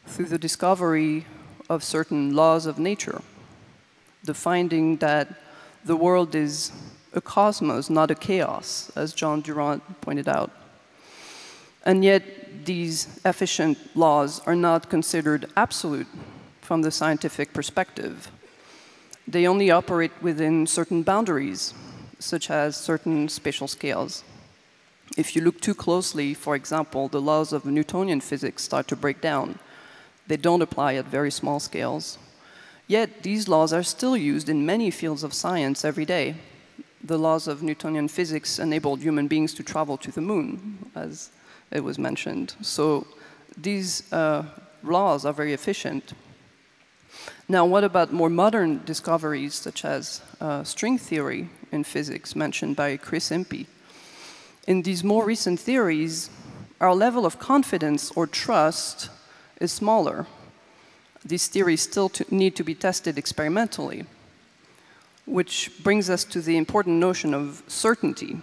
through the discovery of certain laws of nature, the finding that the world is a cosmos, not a chaos, as John Durant pointed out. And yet, these efficient laws are not considered absolute from the scientific perspective. They only operate within certain boundaries, such as certain spatial scales. If you look too closely, for example, the laws of Newtonian physics start to break down. They don't apply at very small scales. Yet, these laws are still used in many fields of science every day. The laws of Newtonian physics enabled human beings to travel to the moon, as it was mentioned. So these uh, laws are very efficient. Now, what about more modern discoveries, such as uh, string theory in physics, mentioned by Chris Impey? In these more recent theories, our level of confidence or trust is smaller. These theories still to need to be tested experimentally, which brings us to the important notion of certainty.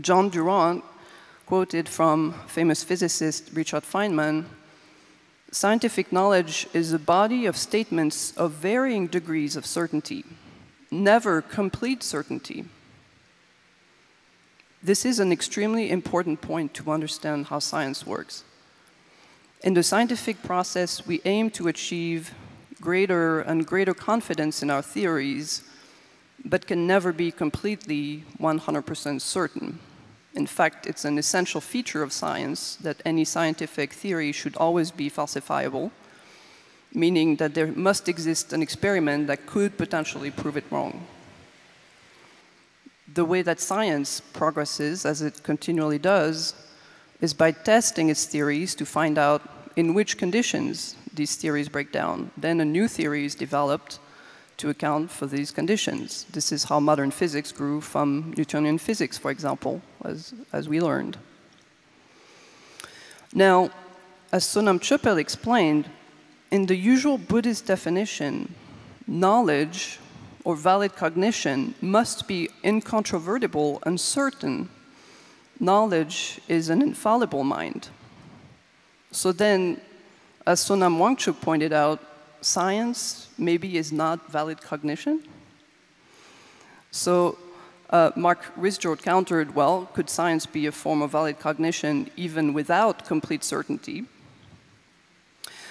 John Durant quoted from famous physicist Richard Feynman, "Scientific knowledge is a body of statements of varying degrees of certainty, never complete certainty." This is an extremely important point to understand how science works. In the scientific process, we aim to achieve greater and greater confidence in our theories, but can never be completely one hundred percent certain. In fact, it's an essential feature of science that any scientific theory should always be falsifiable, meaning that there must exist an experiment that could potentially prove it wrong. The way that science progresses, as it continually does, is by testing its theories to find out in which conditions these theories break down. Then a new theory is developed to account for these conditions. This is how modern physics grew from Newtonian physics, for example, as, as we learned. Now, as Sonam Chuppel explained, in the usual Buddhist definition, knowledge or valid cognition must be incontrovertible and certain. Knowledge is an infallible mind. So then, as Sonam Wangchuk pointed out, science maybe is not valid cognition. So uh, Mark Risjord countered, well, could science be a form of valid cognition even without complete certainty?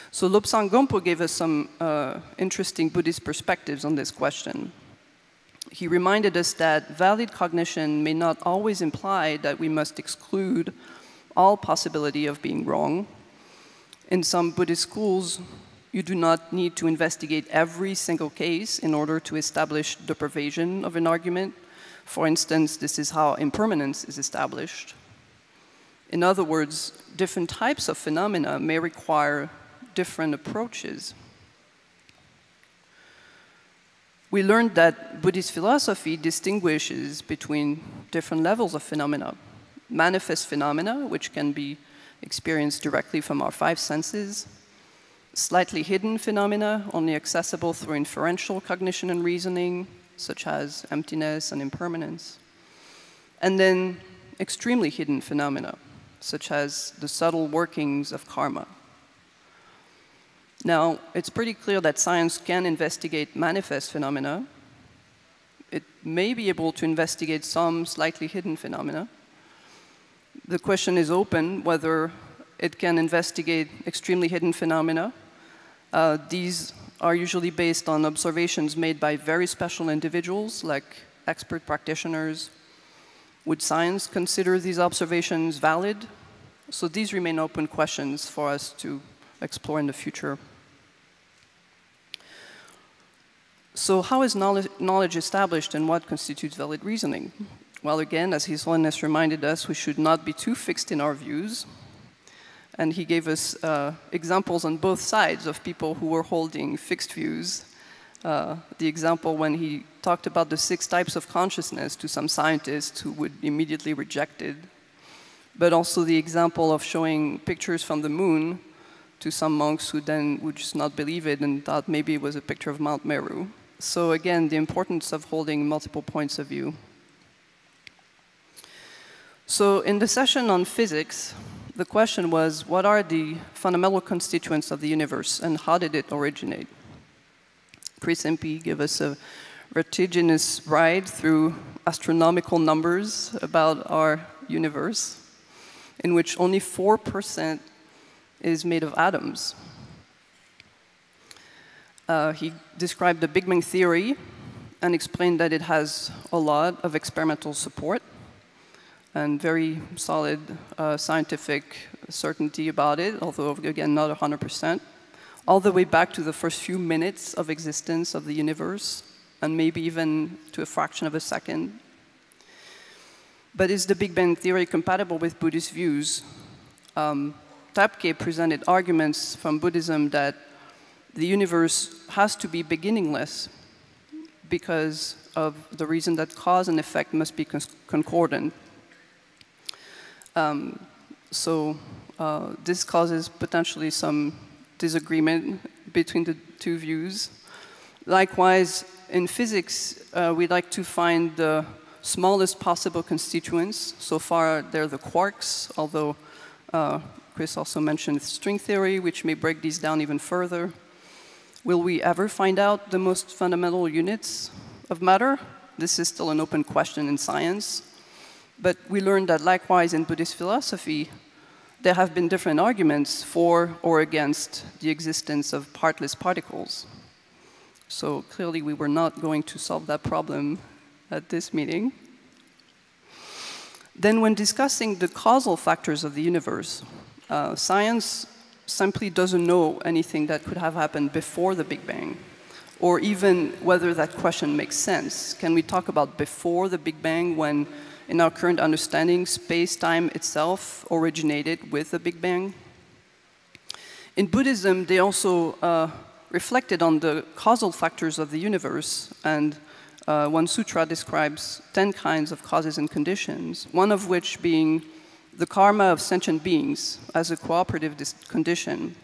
So Lobsang Gompo gave us some uh, interesting Buddhist perspectives on this question. He reminded us that valid cognition may not always imply that we must exclude all possibility of being wrong. In some Buddhist schools, you do not need to investigate every single case in order to establish the pervasion of an argument. For instance, this is how impermanence is established. In other words, different types of phenomena may require different approaches. We learned that Buddhist philosophy distinguishes between different levels of phenomena. Manifest phenomena, which can be experienced directly from our five senses, slightly hidden phenomena, only accessible through inferential cognition and reasoning, such as emptiness and impermanence. And then extremely hidden phenomena, such as the subtle workings of karma. Now, it's pretty clear that science can investigate manifest phenomena. It may be able to investigate some slightly hidden phenomena. The question is open whether it can investigate extremely hidden phenomena. Uh, these are usually based on observations made by very special individuals, like expert practitioners. Would science consider these observations valid? So these remain open questions for us to explore in the future. So how is knowledge, knowledge established, and what constitutes valid reasoning? Well, again, as His Holiness reminded us, we should not be too fixed in our views. And he gave us uh, examples on both sides of people who were holding fixed views. Uh, the example when he talked about the six types of consciousness to some scientists who would immediately reject it, but also the example of showing pictures from the moon to some monks who then would just not believe it and thought maybe it was a picture of Mount Meru. So again, the importance of holding multiple points of view. So in the session on physics, the question was, what are the fundamental constituents of the universe, and how did it originate? Chris Impey gave us a vertiginous ride through astronomical numbers about our universe, in which only four percent is made of atoms. Uh, he described the Big Bang theory and explained that it has a lot of experimental support and very solid uh, scientific certainty about it, although, again, not one hundred percent, all the way back to the first few minutes of existence of the universe, and maybe even to a fraction of a second. But is the Big Bang theory compatible with Buddhist views? Um, Tapke presented arguments from Buddhism that the universe has to be beginningless because of the reason that cause and effect must be concordant. Um, so uh, this causes potentially some disagreement between the two views. Likewise, in physics, uh, we like to find the smallest possible constituents. So far, they're the quarks, although uh, Chris also mentioned string theory, which may break these down even further. Will we ever find out the most fundamental units of matter? This is still an open question in science. But we learned that likewise in Buddhist philosophy, there have been different arguments for or against the existence of partless particles. So clearly we were not going to solve that problem at this meeting. Then when discussing the causal factors of the universe, uh, science simply doesn't know anything that could have happened before the Big Bang, or even whether that question makes sense. Can we talk about before the Big Bang when, in our current understanding, space-time itself originated with the Big Bang? In Buddhism, they also uh, reflected on the causal factors of the universe, and uh, one sutra describes ten kinds of causes and conditions, one of which being the karma of sentient beings as a cooperative condition.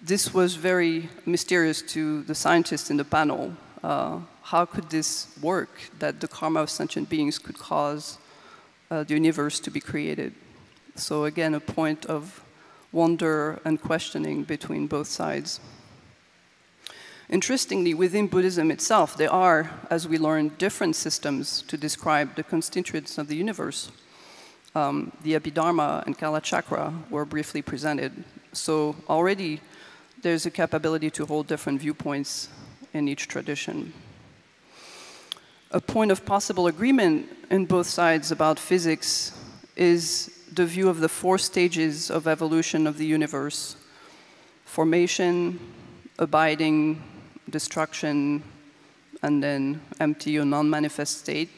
This was very mysterious to the scientists in the panel. Uh, How could this work, that the karma of sentient beings could cause uh, the universe to be created? So again, a point of wonder and questioning between both sides. Interestingly, within Buddhism itself, there are, as we learned, different systems to describe the constituents of the universe. Um, the Abhidharma and Kala Chakra were briefly presented. So already, there's a capability to hold different viewpoints in each tradition. A point of possible agreement in both sides about physics is the view of the four stages of evolution of the universe: formation, abiding, destruction, and then empty or non-manifest state.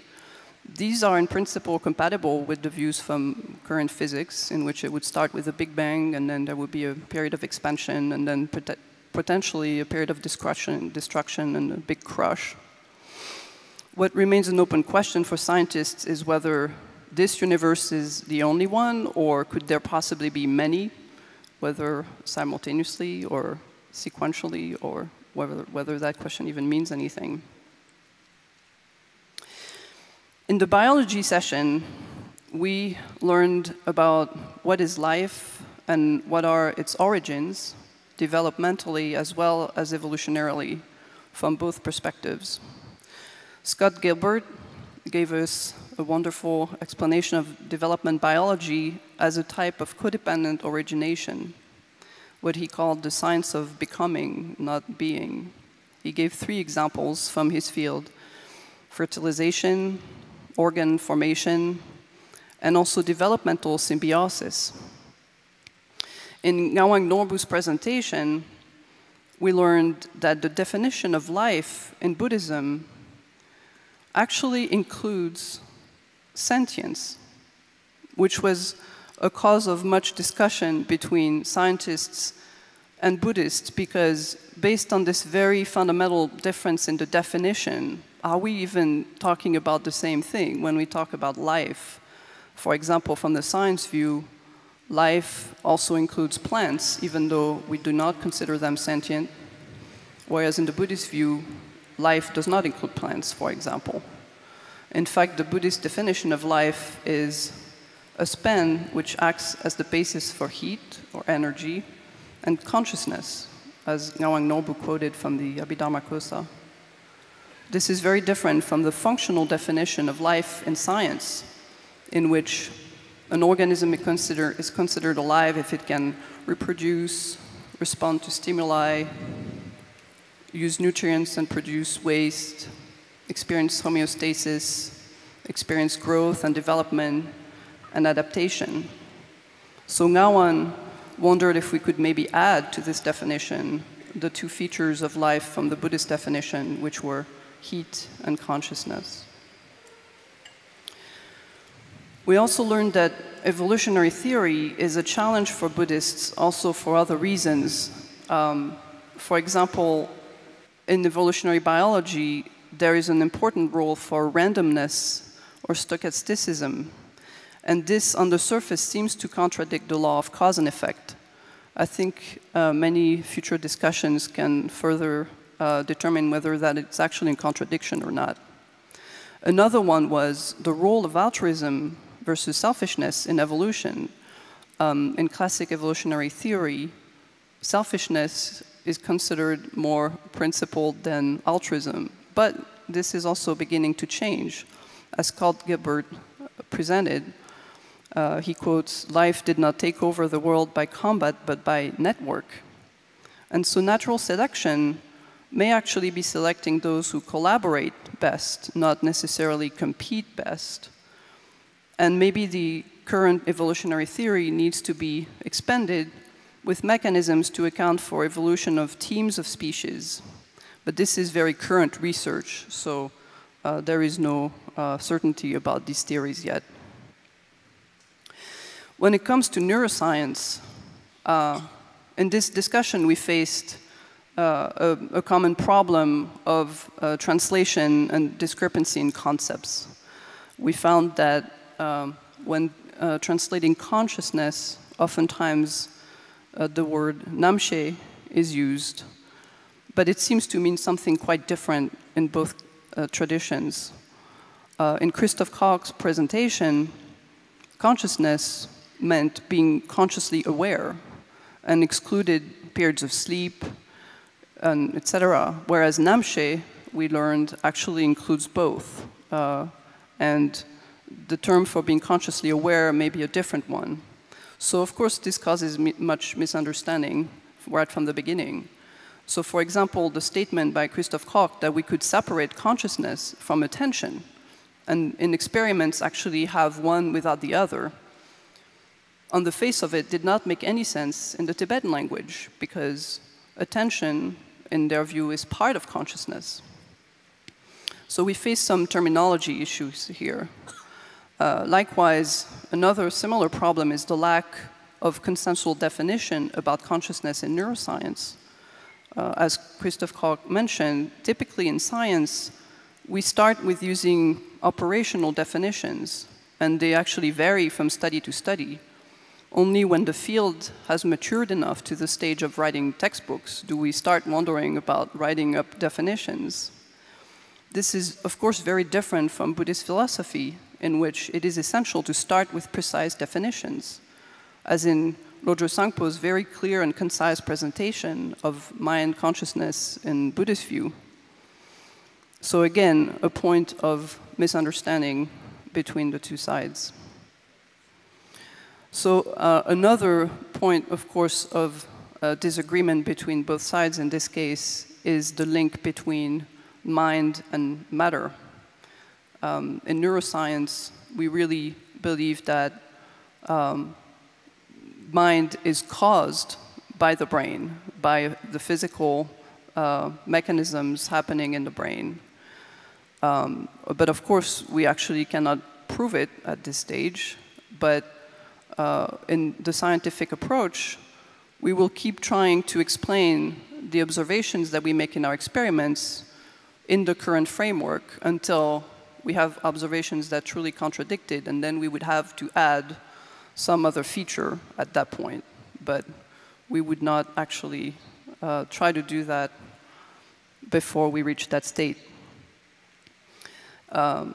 These are in principle compatible with the views from current physics, in which it would start with a Big Bang, and then there would be a period of expansion, and then pot potentially a period of destruction, destruction and a big crush. What remains an open question for scientists is whether this universe is the only one, or could there possibly be many, whether simultaneously or sequentially, or whether, whether that question even means anything. In the biology session, we learned about what is life and what are its origins, developmentally as well as evolutionarily, from both perspectives. Scott Gilbert gave us a wonderful explanation of development biology as a type of codependent origination, what he called the science of becoming, not being. He gave three examples from his field: fertilization, organ formation, and also developmental symbiosis. In Ngawang Norbu's presentation, we learned that the definition of life in Buddhism actually includes sentience, which was a cause of much discussion between scientists and Buddhists, because based on this very fundamental difference in the definition, are we even talking about the same thing when we talk about life? For example, from the science view, life also includes plants, even though we do not consider them sentient, whereas in the Buddhist view, life does not include plants, for example. In fact, the Buddhist definition of life is a span which acts as the basis for heat or energy and consciousness, as Ngawang Norbu quoted from the Abhidharma Kosa. This is very different from the functional definition of life in science, in which an organism is, consider, is considered alive if it can reproduce, respond to stimuli, use nutrients and produce waste, experience homeostasis, experience growth and development, and adaptation. So Ngawang wondered if we could maybe add to this definition the two features of life from the Buddhist definition, which were heat and consciousness. We also learned that evolutionary theory is a challenge for Buddhists also for other reasons. Um, for example, in evolutionary biology, there is an important role for randomness or stochasticism. And this, on the surface, seems to contradict the law of cause and effect. I think uh, many future discussions can further uh, determine whether that it's actually in contradiction or not. Another one was the role of altruism versus selfishness in evolution. Um, in classic evolutionary theory, selfishness is considered more principled than altruism. But this is also beginning to change. As Scott Gilbert presented, uh, he quotes, "Life did not take over the world by combat, but by network." And so natural selection may actually be selecting those who collaborate best, not necessarily compete best. And maybe the current evolutionary theory needs to be expanded with mechanisms to account for evolution of teams of species. But this is very current research, so uh, there is no uh, certainty about these theories yet. When it comes to neuroscience, uh, in this discussion we faced uh, a, a common problem of uh, translation and discrepancy in concepts. We found that um, when uh, translating consciousness, oftentimes Uh, the word namshe is used, but it seems to mean something quite different in both uh, traditions. Uh, in Christof Koch's presentation, consciousness meant being consciously aware, and excluded periods of sleep, and et cetera, whereas Namche, we learned, actually includes both. Uh, and the term for being consciously aware may be a different one. So of course, this causes mi much misunderstanding right from the beginning. So for example, the statement by Christof Koch that we could separate consciousness from attention, and in experiments actually have one without the other, on the face of it did not make any sense in the Tibetan language, because attention, in their view, is part of consciousness. So we face some terminology issues here. Uh, likewise, another similar problem is the lack of consensual definition about consciousness in neuroscience. Uh, as Christof Koch mentioned, typically in science, we start with using operational definitions, and they actually vary from study to study. Only when the field has matured enough to the stage of writing textbooks do we start wondering about writing up definitions. This is, of course, very different from Buddhist philosophy, in which it is essential to start with precise definitions, as in Lojong Sangpo's very clear and concise presentation of mind consciousness in Buddhist view. So again, a point of misunderstanding between the two sides. So uh, another point, of course, of uh, disagreement between both sides in this case is the link between mind and matter. Um, in neuroscience, we really believe that um, mind is caused by the brain, by the physical uh, mechanisms happening in the brain. Um, but of course, we actually cannot prove it at this stage, but Uh, in the scientific approach, we will keep trying to explain the observations that we make in our experiments in the current framework until we have observations that truly contradict it, and then we would have to add some other feature at that point. But we would not actually uh, try to do that before we reach that state. Um,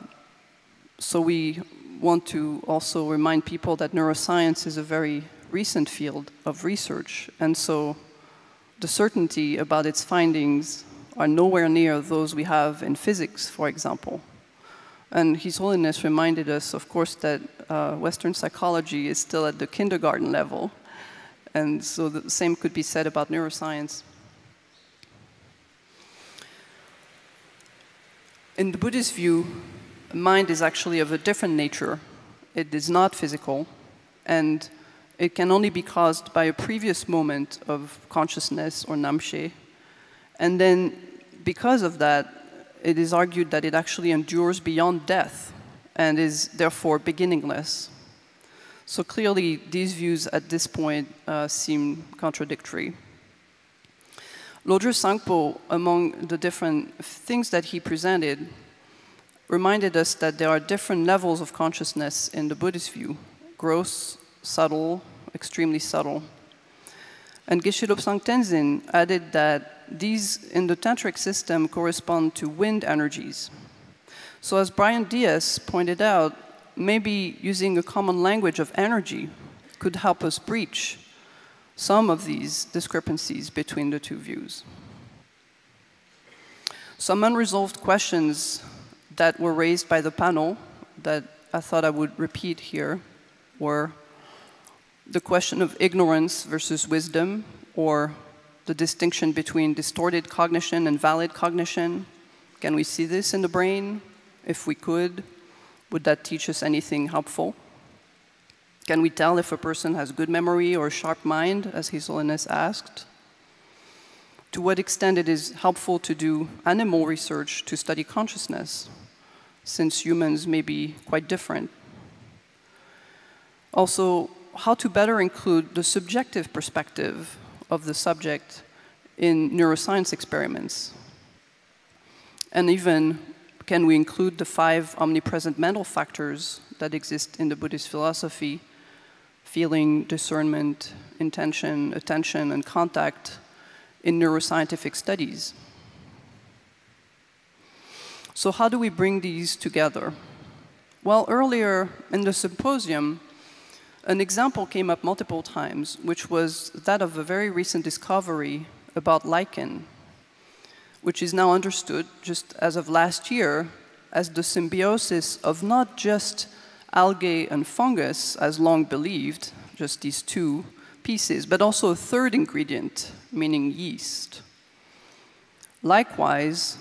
so we want to also remind people that neuroscience is a very recent field of research, and so the certainty about its findings are nowhere near those we have in physics, for example. And His Holiness reminded us, of course, that uh, Western psychology is still at the kindergarten level, and so the same could be said about neuroscience. In the Buddhist view, mind is actually of a different nature. It is not physical, and it can only be caused by a previous moment of consciousness, or namshe. And then, because of that, it is argued that it actually endures beyond death, and is therefore beginningless. So clearly, these views at this point uh, seem contradictory. Lojong Sangpo, among the different things that he presented, reminded us that there are different levels of consciousness in the Buddhist view: gross, subtle, extremely subtle. And Geshe Lobsang Tenzin added that these in the tantric system correspond to wind energies. So as Brian Diaz pointed out, maybe using a common language of energy could help us breach some of these discrepancies between the two views. Some unresolved questions that were raised by the panel that I thought I would repeat here were the question of ignorance versus wisdom, or the distinction between distorted cognition and valid cognition. Can we see this in the brain? If we could, would that teach us anything helpful? Can we tell if a person has good memory or a sharp mind, as His Holiness asked? To what extent it is helpful to do animal research to study consciousness, since humans may be quite different. Also, how to better include the subjective perspective of the subject in neuroscience experiments. And even, can we include the five omnipresent mental factors that exist in the Buddhist philosophy: feeling, discernment, intention, attention, and contact, in neuroscientific studies? So how do we bring these together? Well, earlier in the symposium, an example came up multiple times, which was that of a very recent discovery about lichen, which is now understood, just as of last year, as the symbiosis of not just algae and fungus, as long believed, just these two pieces, but also a third ingredient, meaning yeast. Likewise,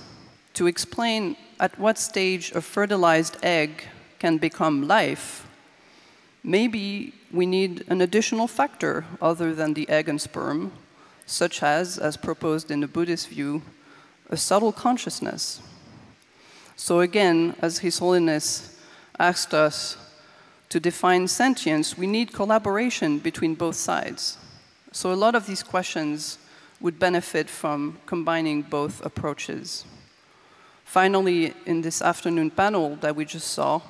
to explain at what stage a fertilized egg can become life, maybe we need an additional factor other than the egg and sperm, such as, as proposed in the Buddhist view, a subtle consciousness. So again, as His Holiness asked us to define sentience, we need collaboration between both sides. So a lot of these questions would benefit from combining both approaches. Finally, in this afternoon panel that we just saw,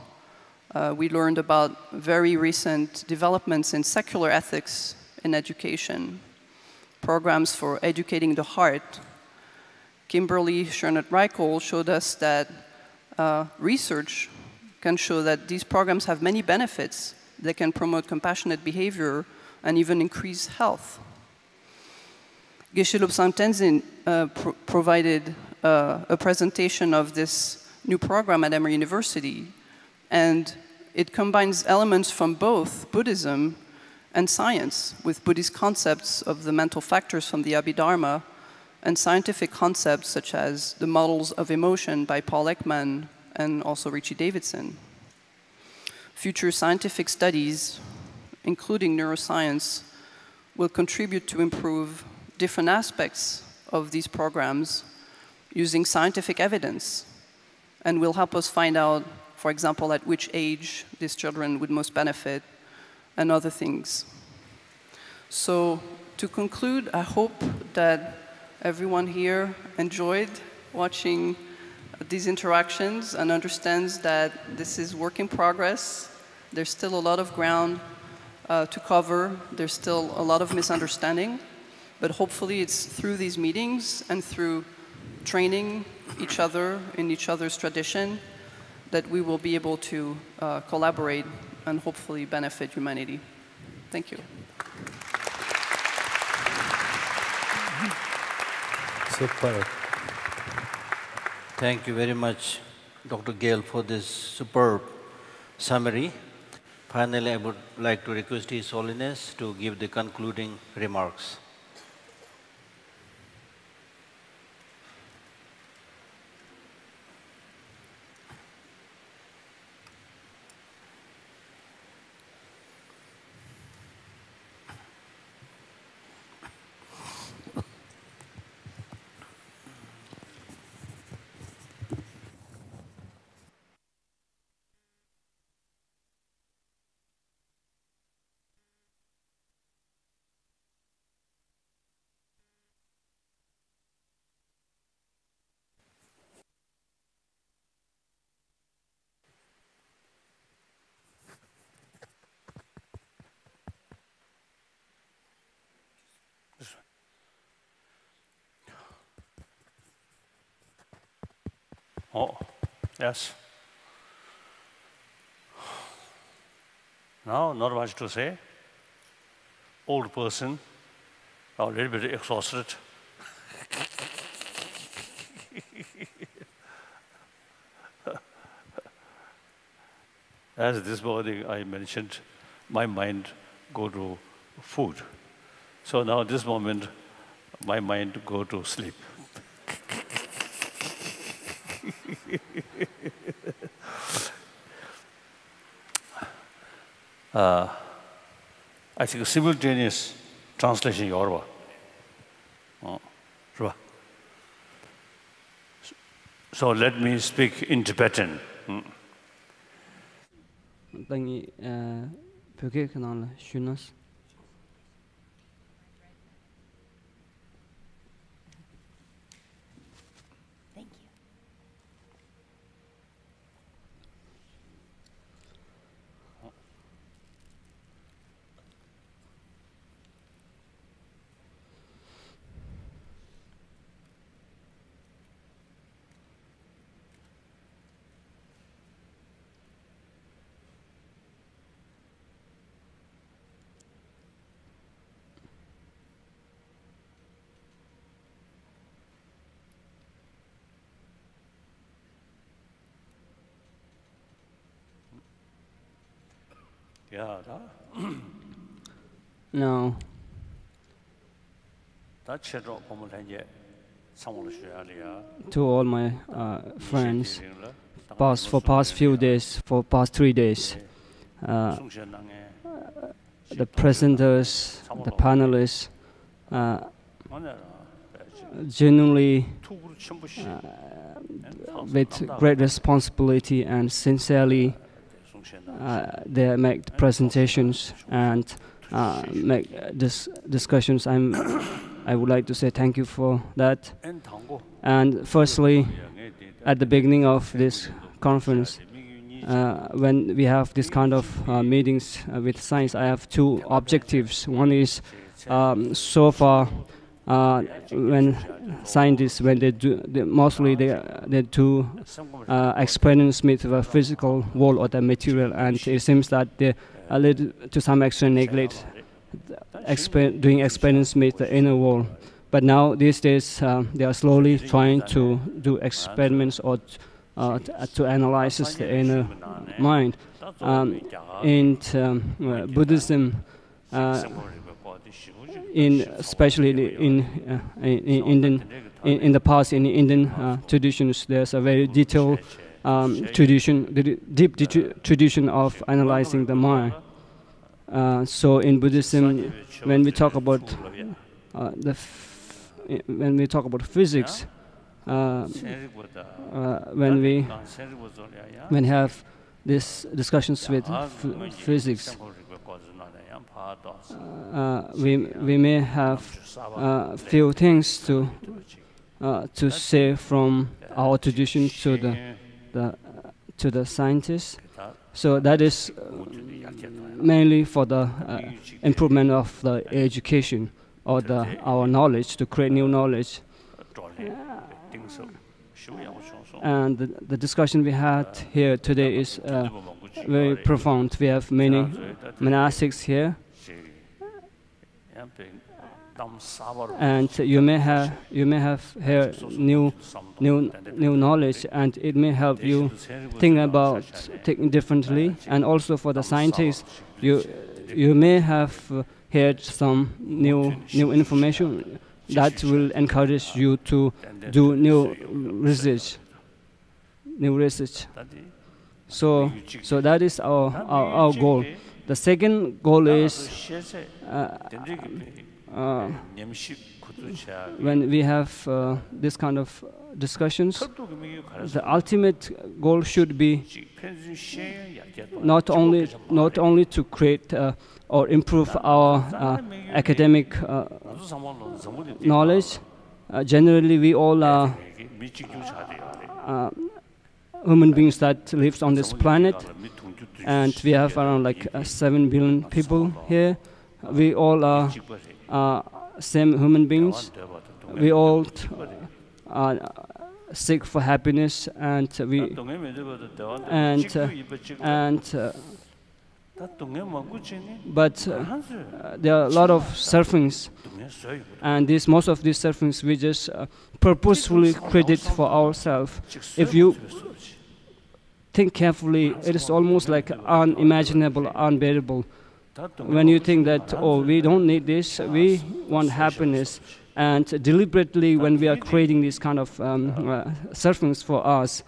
uh, we learned about very recent developments in secular ethics in education, programs for educating the heart. Kimberly Schonert-Reichl showed us that uh, research can show that these programs have many benefits. They can promote compassionate behavior and even increase health. Geshe Lobsang Tenzin uh, pro provided uh, a presentation of this new program at Emory University, and it combines elements from both Buddhism and science, with Buddhist concepts of the mental factors from the Abhidharma and scientific concepts such as the models of emotion by Paul Ekman and also Richard Davidson. Future scientific studies, including neuroscience, will contribute to improve different aspects of these programs using scientific evidence, and will help us find out, for example, at which age these children would most benefit and other things. So to conclude, I hope that everyone here enjoyed watching these interactions and understands that this is work in progress. There's still a lot of ground uh, to cover. There's still a lot of misunderstanding. But hopefully it's through these meetings and through training each other in each other's tradition that we will be able to uh, collaborate and hopefully benefit humanity. Thank you. Super. Thank you very much, Doctor Gale, for this superb summary. Finally, I would like to request His Holiness to give the concluding remarks. Oh, yes. Now, not much to say. Old person, a little bit exhausted. As this morning I mentioned, my mind go to food. So now this moment, my mind go to sleep. uh, I think simultaneous translation in Yoruba. Oh. So let me speak in Tibetan. Mm. Yeah, da. No. To all my uh, friends, past, for past few days, for past three days, uh, the presenters, the panelists, uh, genuinely uh, with great responsibility and sincerely uh, they make the presentations and uh, make dis discussions. I'm I would like to say thank you for that. And firstly, at the beginning of this conference, uh, when we have this kind of uh, meetings uh, with science, I have two objectives. One is um, so far uh, when scientists, when they do, they mostly they, they do uh, experiments with the physical world or the material, and it seems that they a little, to some extent neglect Exper doing experiments with the inner world, but now these days uh, they are slowly trying to do experiments or uh, to analyze the inner mind. Um, in um, uh, Buddhism, uh, in especially in uh, in, in, Indian, in in the past in Indian uh, traditions, there's a very detailed um, tradition, the deep tradition of analyzing the mind. Uh, so in Buddhism, when we talk about uh, the f when we talk about physics, uh, uh, when we when have these discussions with f physics, uh, we we may have uh, few things to uh, to say from our tradition to the the to the scientists. So that is uh, mainly for the uh, improvement of the education or the, our knowledge, to create new knowledge. And the, the discussion we had here today is uh, very profound. We have many monastics here, and you may have you may have here new new new knowledge, and it may help you think about thinking differently. And also for the scientists, you you may have heard some new new information that will encourage you to do new research new research so so that is our our, our goal. The second goal is uh, Uh, when we have uh, this kind of discussions, the ultimate goal should be not only not only to create uh, or improve our uh, academic uh, knowledge. Uh, generally, we all are uh, human beings that lives on this planet, and we have around like uh, seven billion people here. We all are uh, same human beings. We all are seek for happiness, and we and uh, and uh, but uh, there are a lot of sufferings, and this most of these sufferings we just uh, purposefully created for ourselves. If you think carefully, it is almost like unimaginable, unbearable. When you think that, oh, we don't need this, we want happiness, and deliberately when we are creating these kind of um, uh, sufferings for us,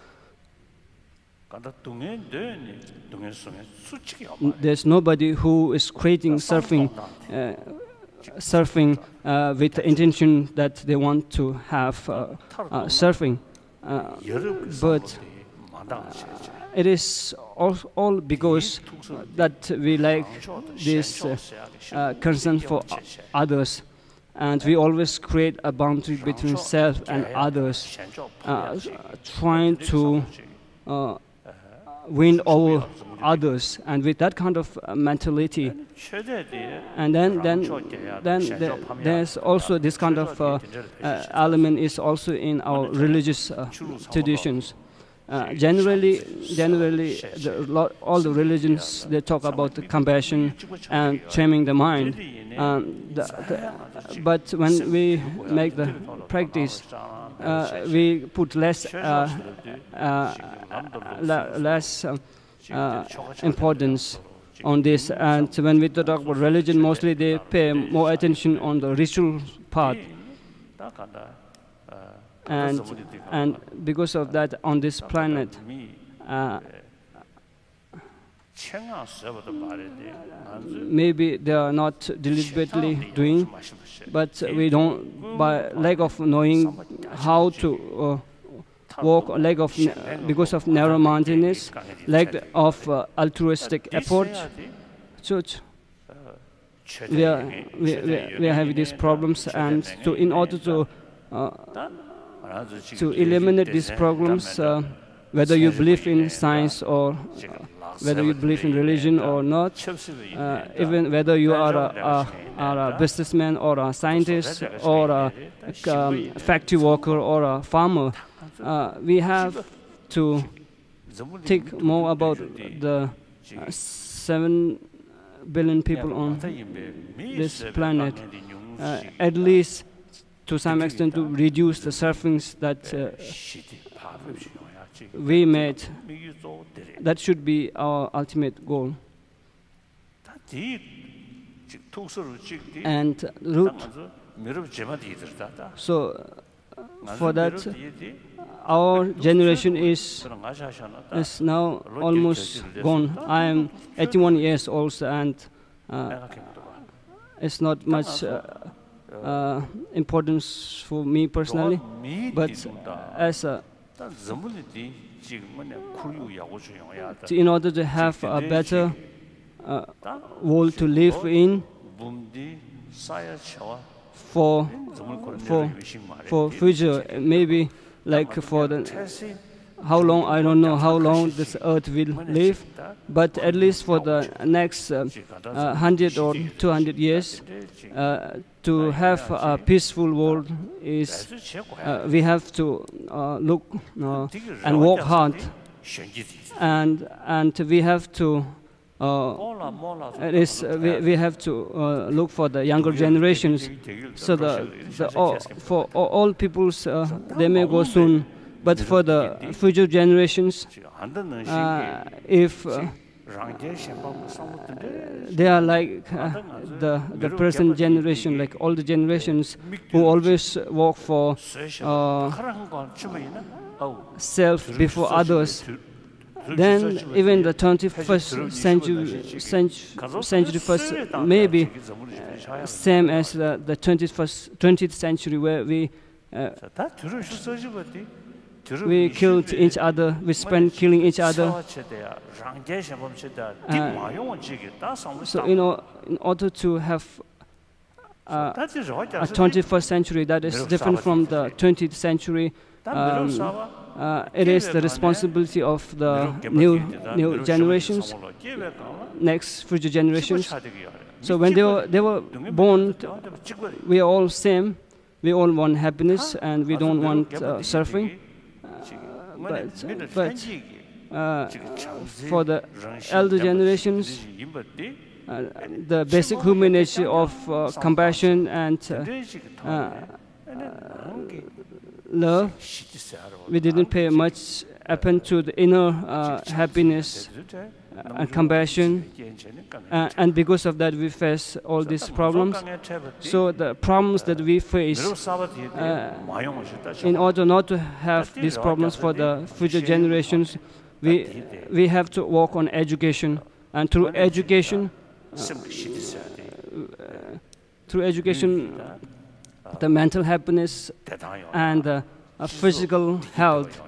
there's nobody who is creating suffering, uh, suffering uh, with the intention that they want to have uh, uh, suffering, uh, but uh, it is all, all because uh, that we like this uh, uh, concern for others, and we always create a boundary between self and others, uh, trying to uh, win over others, and with that kind of uh, mentality. And then, then, then the, there's also this kind of uh, uh, element is also in our religious uh, traditions. Uh, generally, generally, the, lot, all the religions, they talk about the compassion and trimming the mind. Um, the, the, but when we make the practice, uh, we put less, uh, uh, uh, less uh, uh, importance on this. And when we talk about religion, mostly they pay more attention on the ritual part. And, and because of that, on this planet, uh, maybe they are not deliberately doing, but we don't, by lack of knowing how to uh, walk, lack of, because of narrow-mindedness, lack of uh, altruistic effort, so we, are, we, we, we have these problems, and so in order to uh, to eliminate these problems, uh, whether you believe in science or uh, whether you believe in religion or not, uh, even whether you are a, a, are a businessman or a scientist or a um, factory worker or a farmer, uh, we have to think more about the uh, seven billion people on this planet, uh, at least to some extent, to reduce the sufferings that uh, we made. That should be our ultimate goal. And root. So, uh, for that, uh, our generation is, is now almost gone. I am eighty-one years old, and uh, it's not much uh, uh, importance for me personally, but as a in order to have a better uh, world to live in, for for for future, maybe like for the how long I don't know how long this earth will live, but at least for the next uh, uh, hundred or two hundred years, uh, to have a peaceful world is uh, we have to uh, look uh, and work hard, and and we have to uh, it is uh, we we have to uh, look for the younger generations, so the, the all, for all peoples uh, they may go soon. But for the future generations, uh, if uh, they are like uh, the, the present generation, like all the generations who always work for uh, self before others, then even the twenty-first century, century, century first may be uh, same as the, the twentieth century, where we uh, We killed each other, we spent killing each other. Uh, so, you know, in order to have uh, a twenty-first century that is different from the twentieth century, um, uh, it is the responsibility of the new, new generations, next future generations. So, when they were, they were born, we are all same. We all want happiness, and we don't want uh, suffering. But, but uh, for the elder generations, uh, the basic human nature of uh, compassion and uh, uh, love, we didn't pay much attention to the inner uh, happiness and compassion, uh, and because of that we face all these problems. So the problems that we face, uh, in order not to have these problems for the future generations, we, we have to work on education, and through education, uh, through education, the mental happiness and uh, uh, physical health,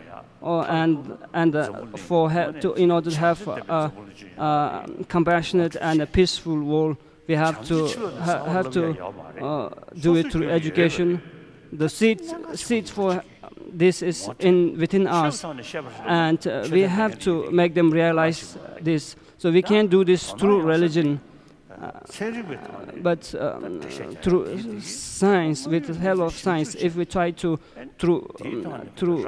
or, and and uh, for to, in order to have a, a, a compassionate and a peaceful world, we have to ha have to uh, do it through education. The seed seed for this is in within us, and uh, we have to make them realize this. So we can't do this through religion. Uh, but um, through science, with the help of science, if we try to through um, through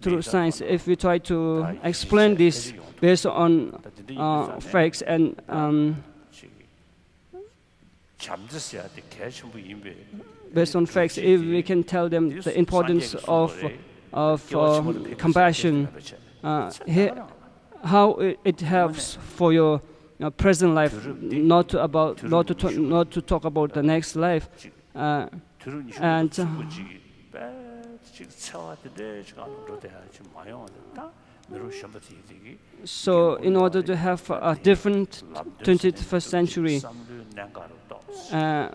through science, if we try to explain this based on uh, facts and um, based on facts, if we can tell them the importance of of uh, compassion, uh, here. how it, it helps for your you know, present life, not to about not to talk, not to talk about the next life, uh, and. Uh, So, in order to have a different twenty-first century, uh,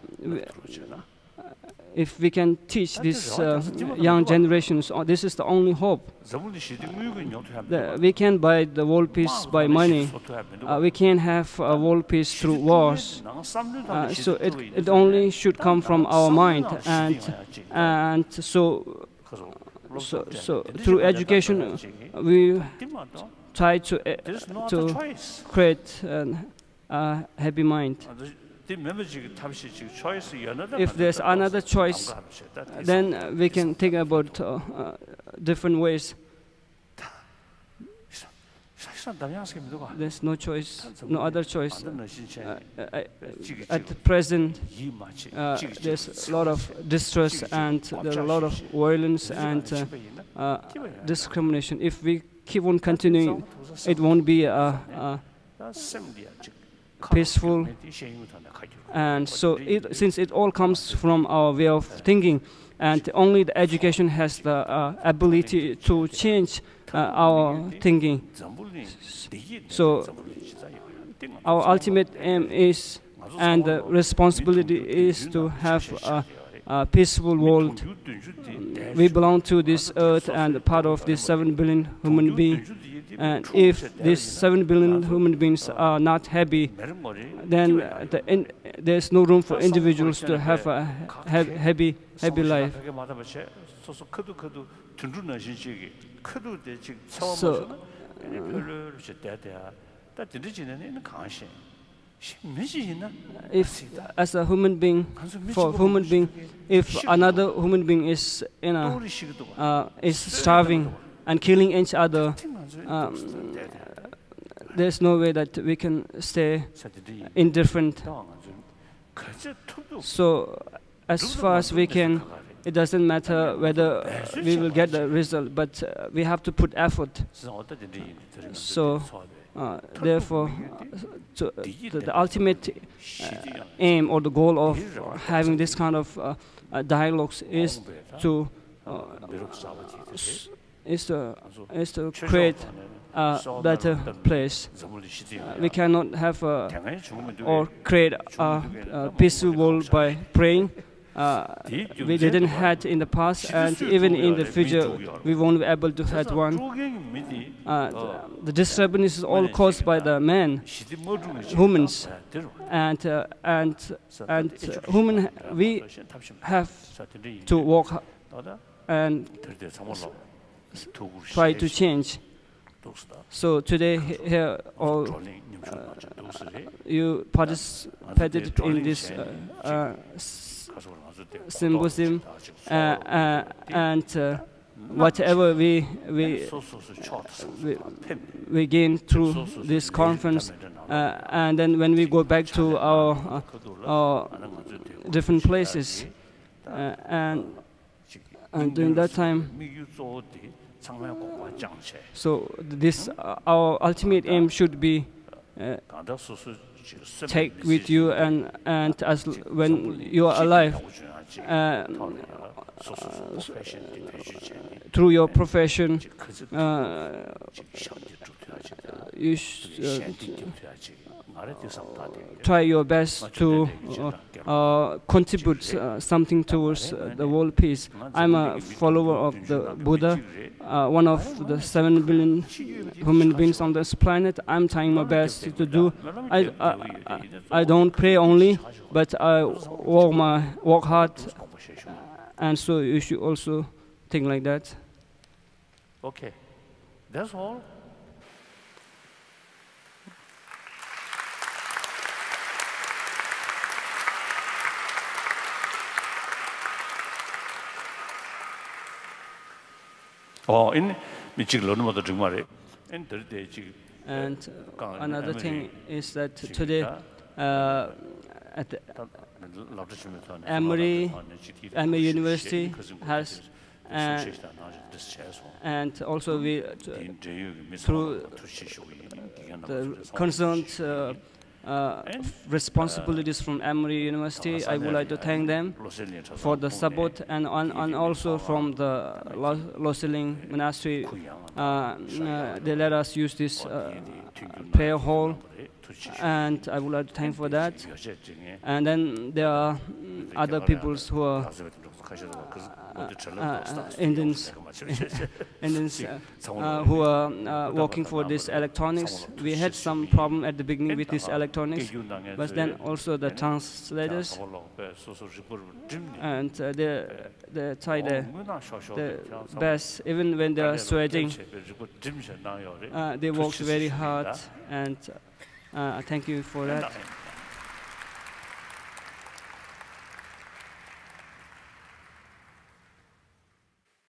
if we can teach these uh, young generations, uh, this is the only hope. Uh, we can buy the world peace by money. Uh, we can have a world peace through wars. Uh, so it, it only should come from our mind, and and so. So, so through education, we try to uh, to create an, a happy mind. If there's another choice, then we can think about uh, uh, different ways. There's no choice, no other choice. Uh, uh, at present, uh, there's a lot of distress and there's a lot of violence and uh, uh, discrimination. If we keep on continuing, it won't be a, a peaceful. And so, it, since it all comes from our way of thinking, and only the education has the uh, ability to change uh, our thinking. So our ultimate aim is, and the responsibility is, to have a, a peaceful world. We belong to this earth and part of this seven billion human beings. And if these seven billion human beings are not happy, then the in, there's no room for individuals to have a ha happy, happy life. So, uh, if as a human being, for human being, if another human being is, you know, uh, is starving and killing each other, um, there's no way that we can stay indifferent. So, as far as we can, it doesn't matter whether we will get the result, but uh, we have to put effort. So, uh, therefore, uh, to, uh, the, the ultimate uh, aim or the goal of having this kind of uh, uh, dialogues is to uh, is to is to create a better place. Uh, we cannot have a, or create a, a peaceful world by praying. Uh, we didn't had in the past, and even in the future, we won't be able to have one. Uh, the, the disturbance is all caused by the men, humans, and uh, and and uh, human. We have to walk and try to change. So today here, all uh, you participated in this Uh, uh, symbolism, uh, uh, and uh, whatever we we, uh, we we gain through this conference, uh, and then when we go back to our uh, our different places, uh, and and during that time, so this uh, our ultimate aim should be. Uh, Take with you, and and as l when you are alive, uh, uh, through your profession, uh, you should uh, try your best to uh, uh, contribute uh, something towards uh, the world peace. I'm a follower of the Buddha, uh, one of the seven billion human beings on this planet. I'm trying my best to do. I, I I, I don't pray only, but I walk my walk hard, and so you should also think like that. Okay, that's all. Oh, in And uh, another thing is that today, uh, at the Emory, Emory University has Uh, and also we, uh, through the concerned uh, uh, responsibilities from Emory University, I would like to thank them for the support, and, on, and also from the Loseling Monastery. Uh, uh, they let us use this uh, prayer hall, and I would like to thank for that. And then there are other peoples who are Uh, uh, uh, Indians, Indians uh, uh, who are uh, working for this electronics. We had some problem at the beginning with this electronics, but then also the translators, and uh, they, they try the, the best, even when they are sweating. Uh, they worked very hard, and uh, thank you for that.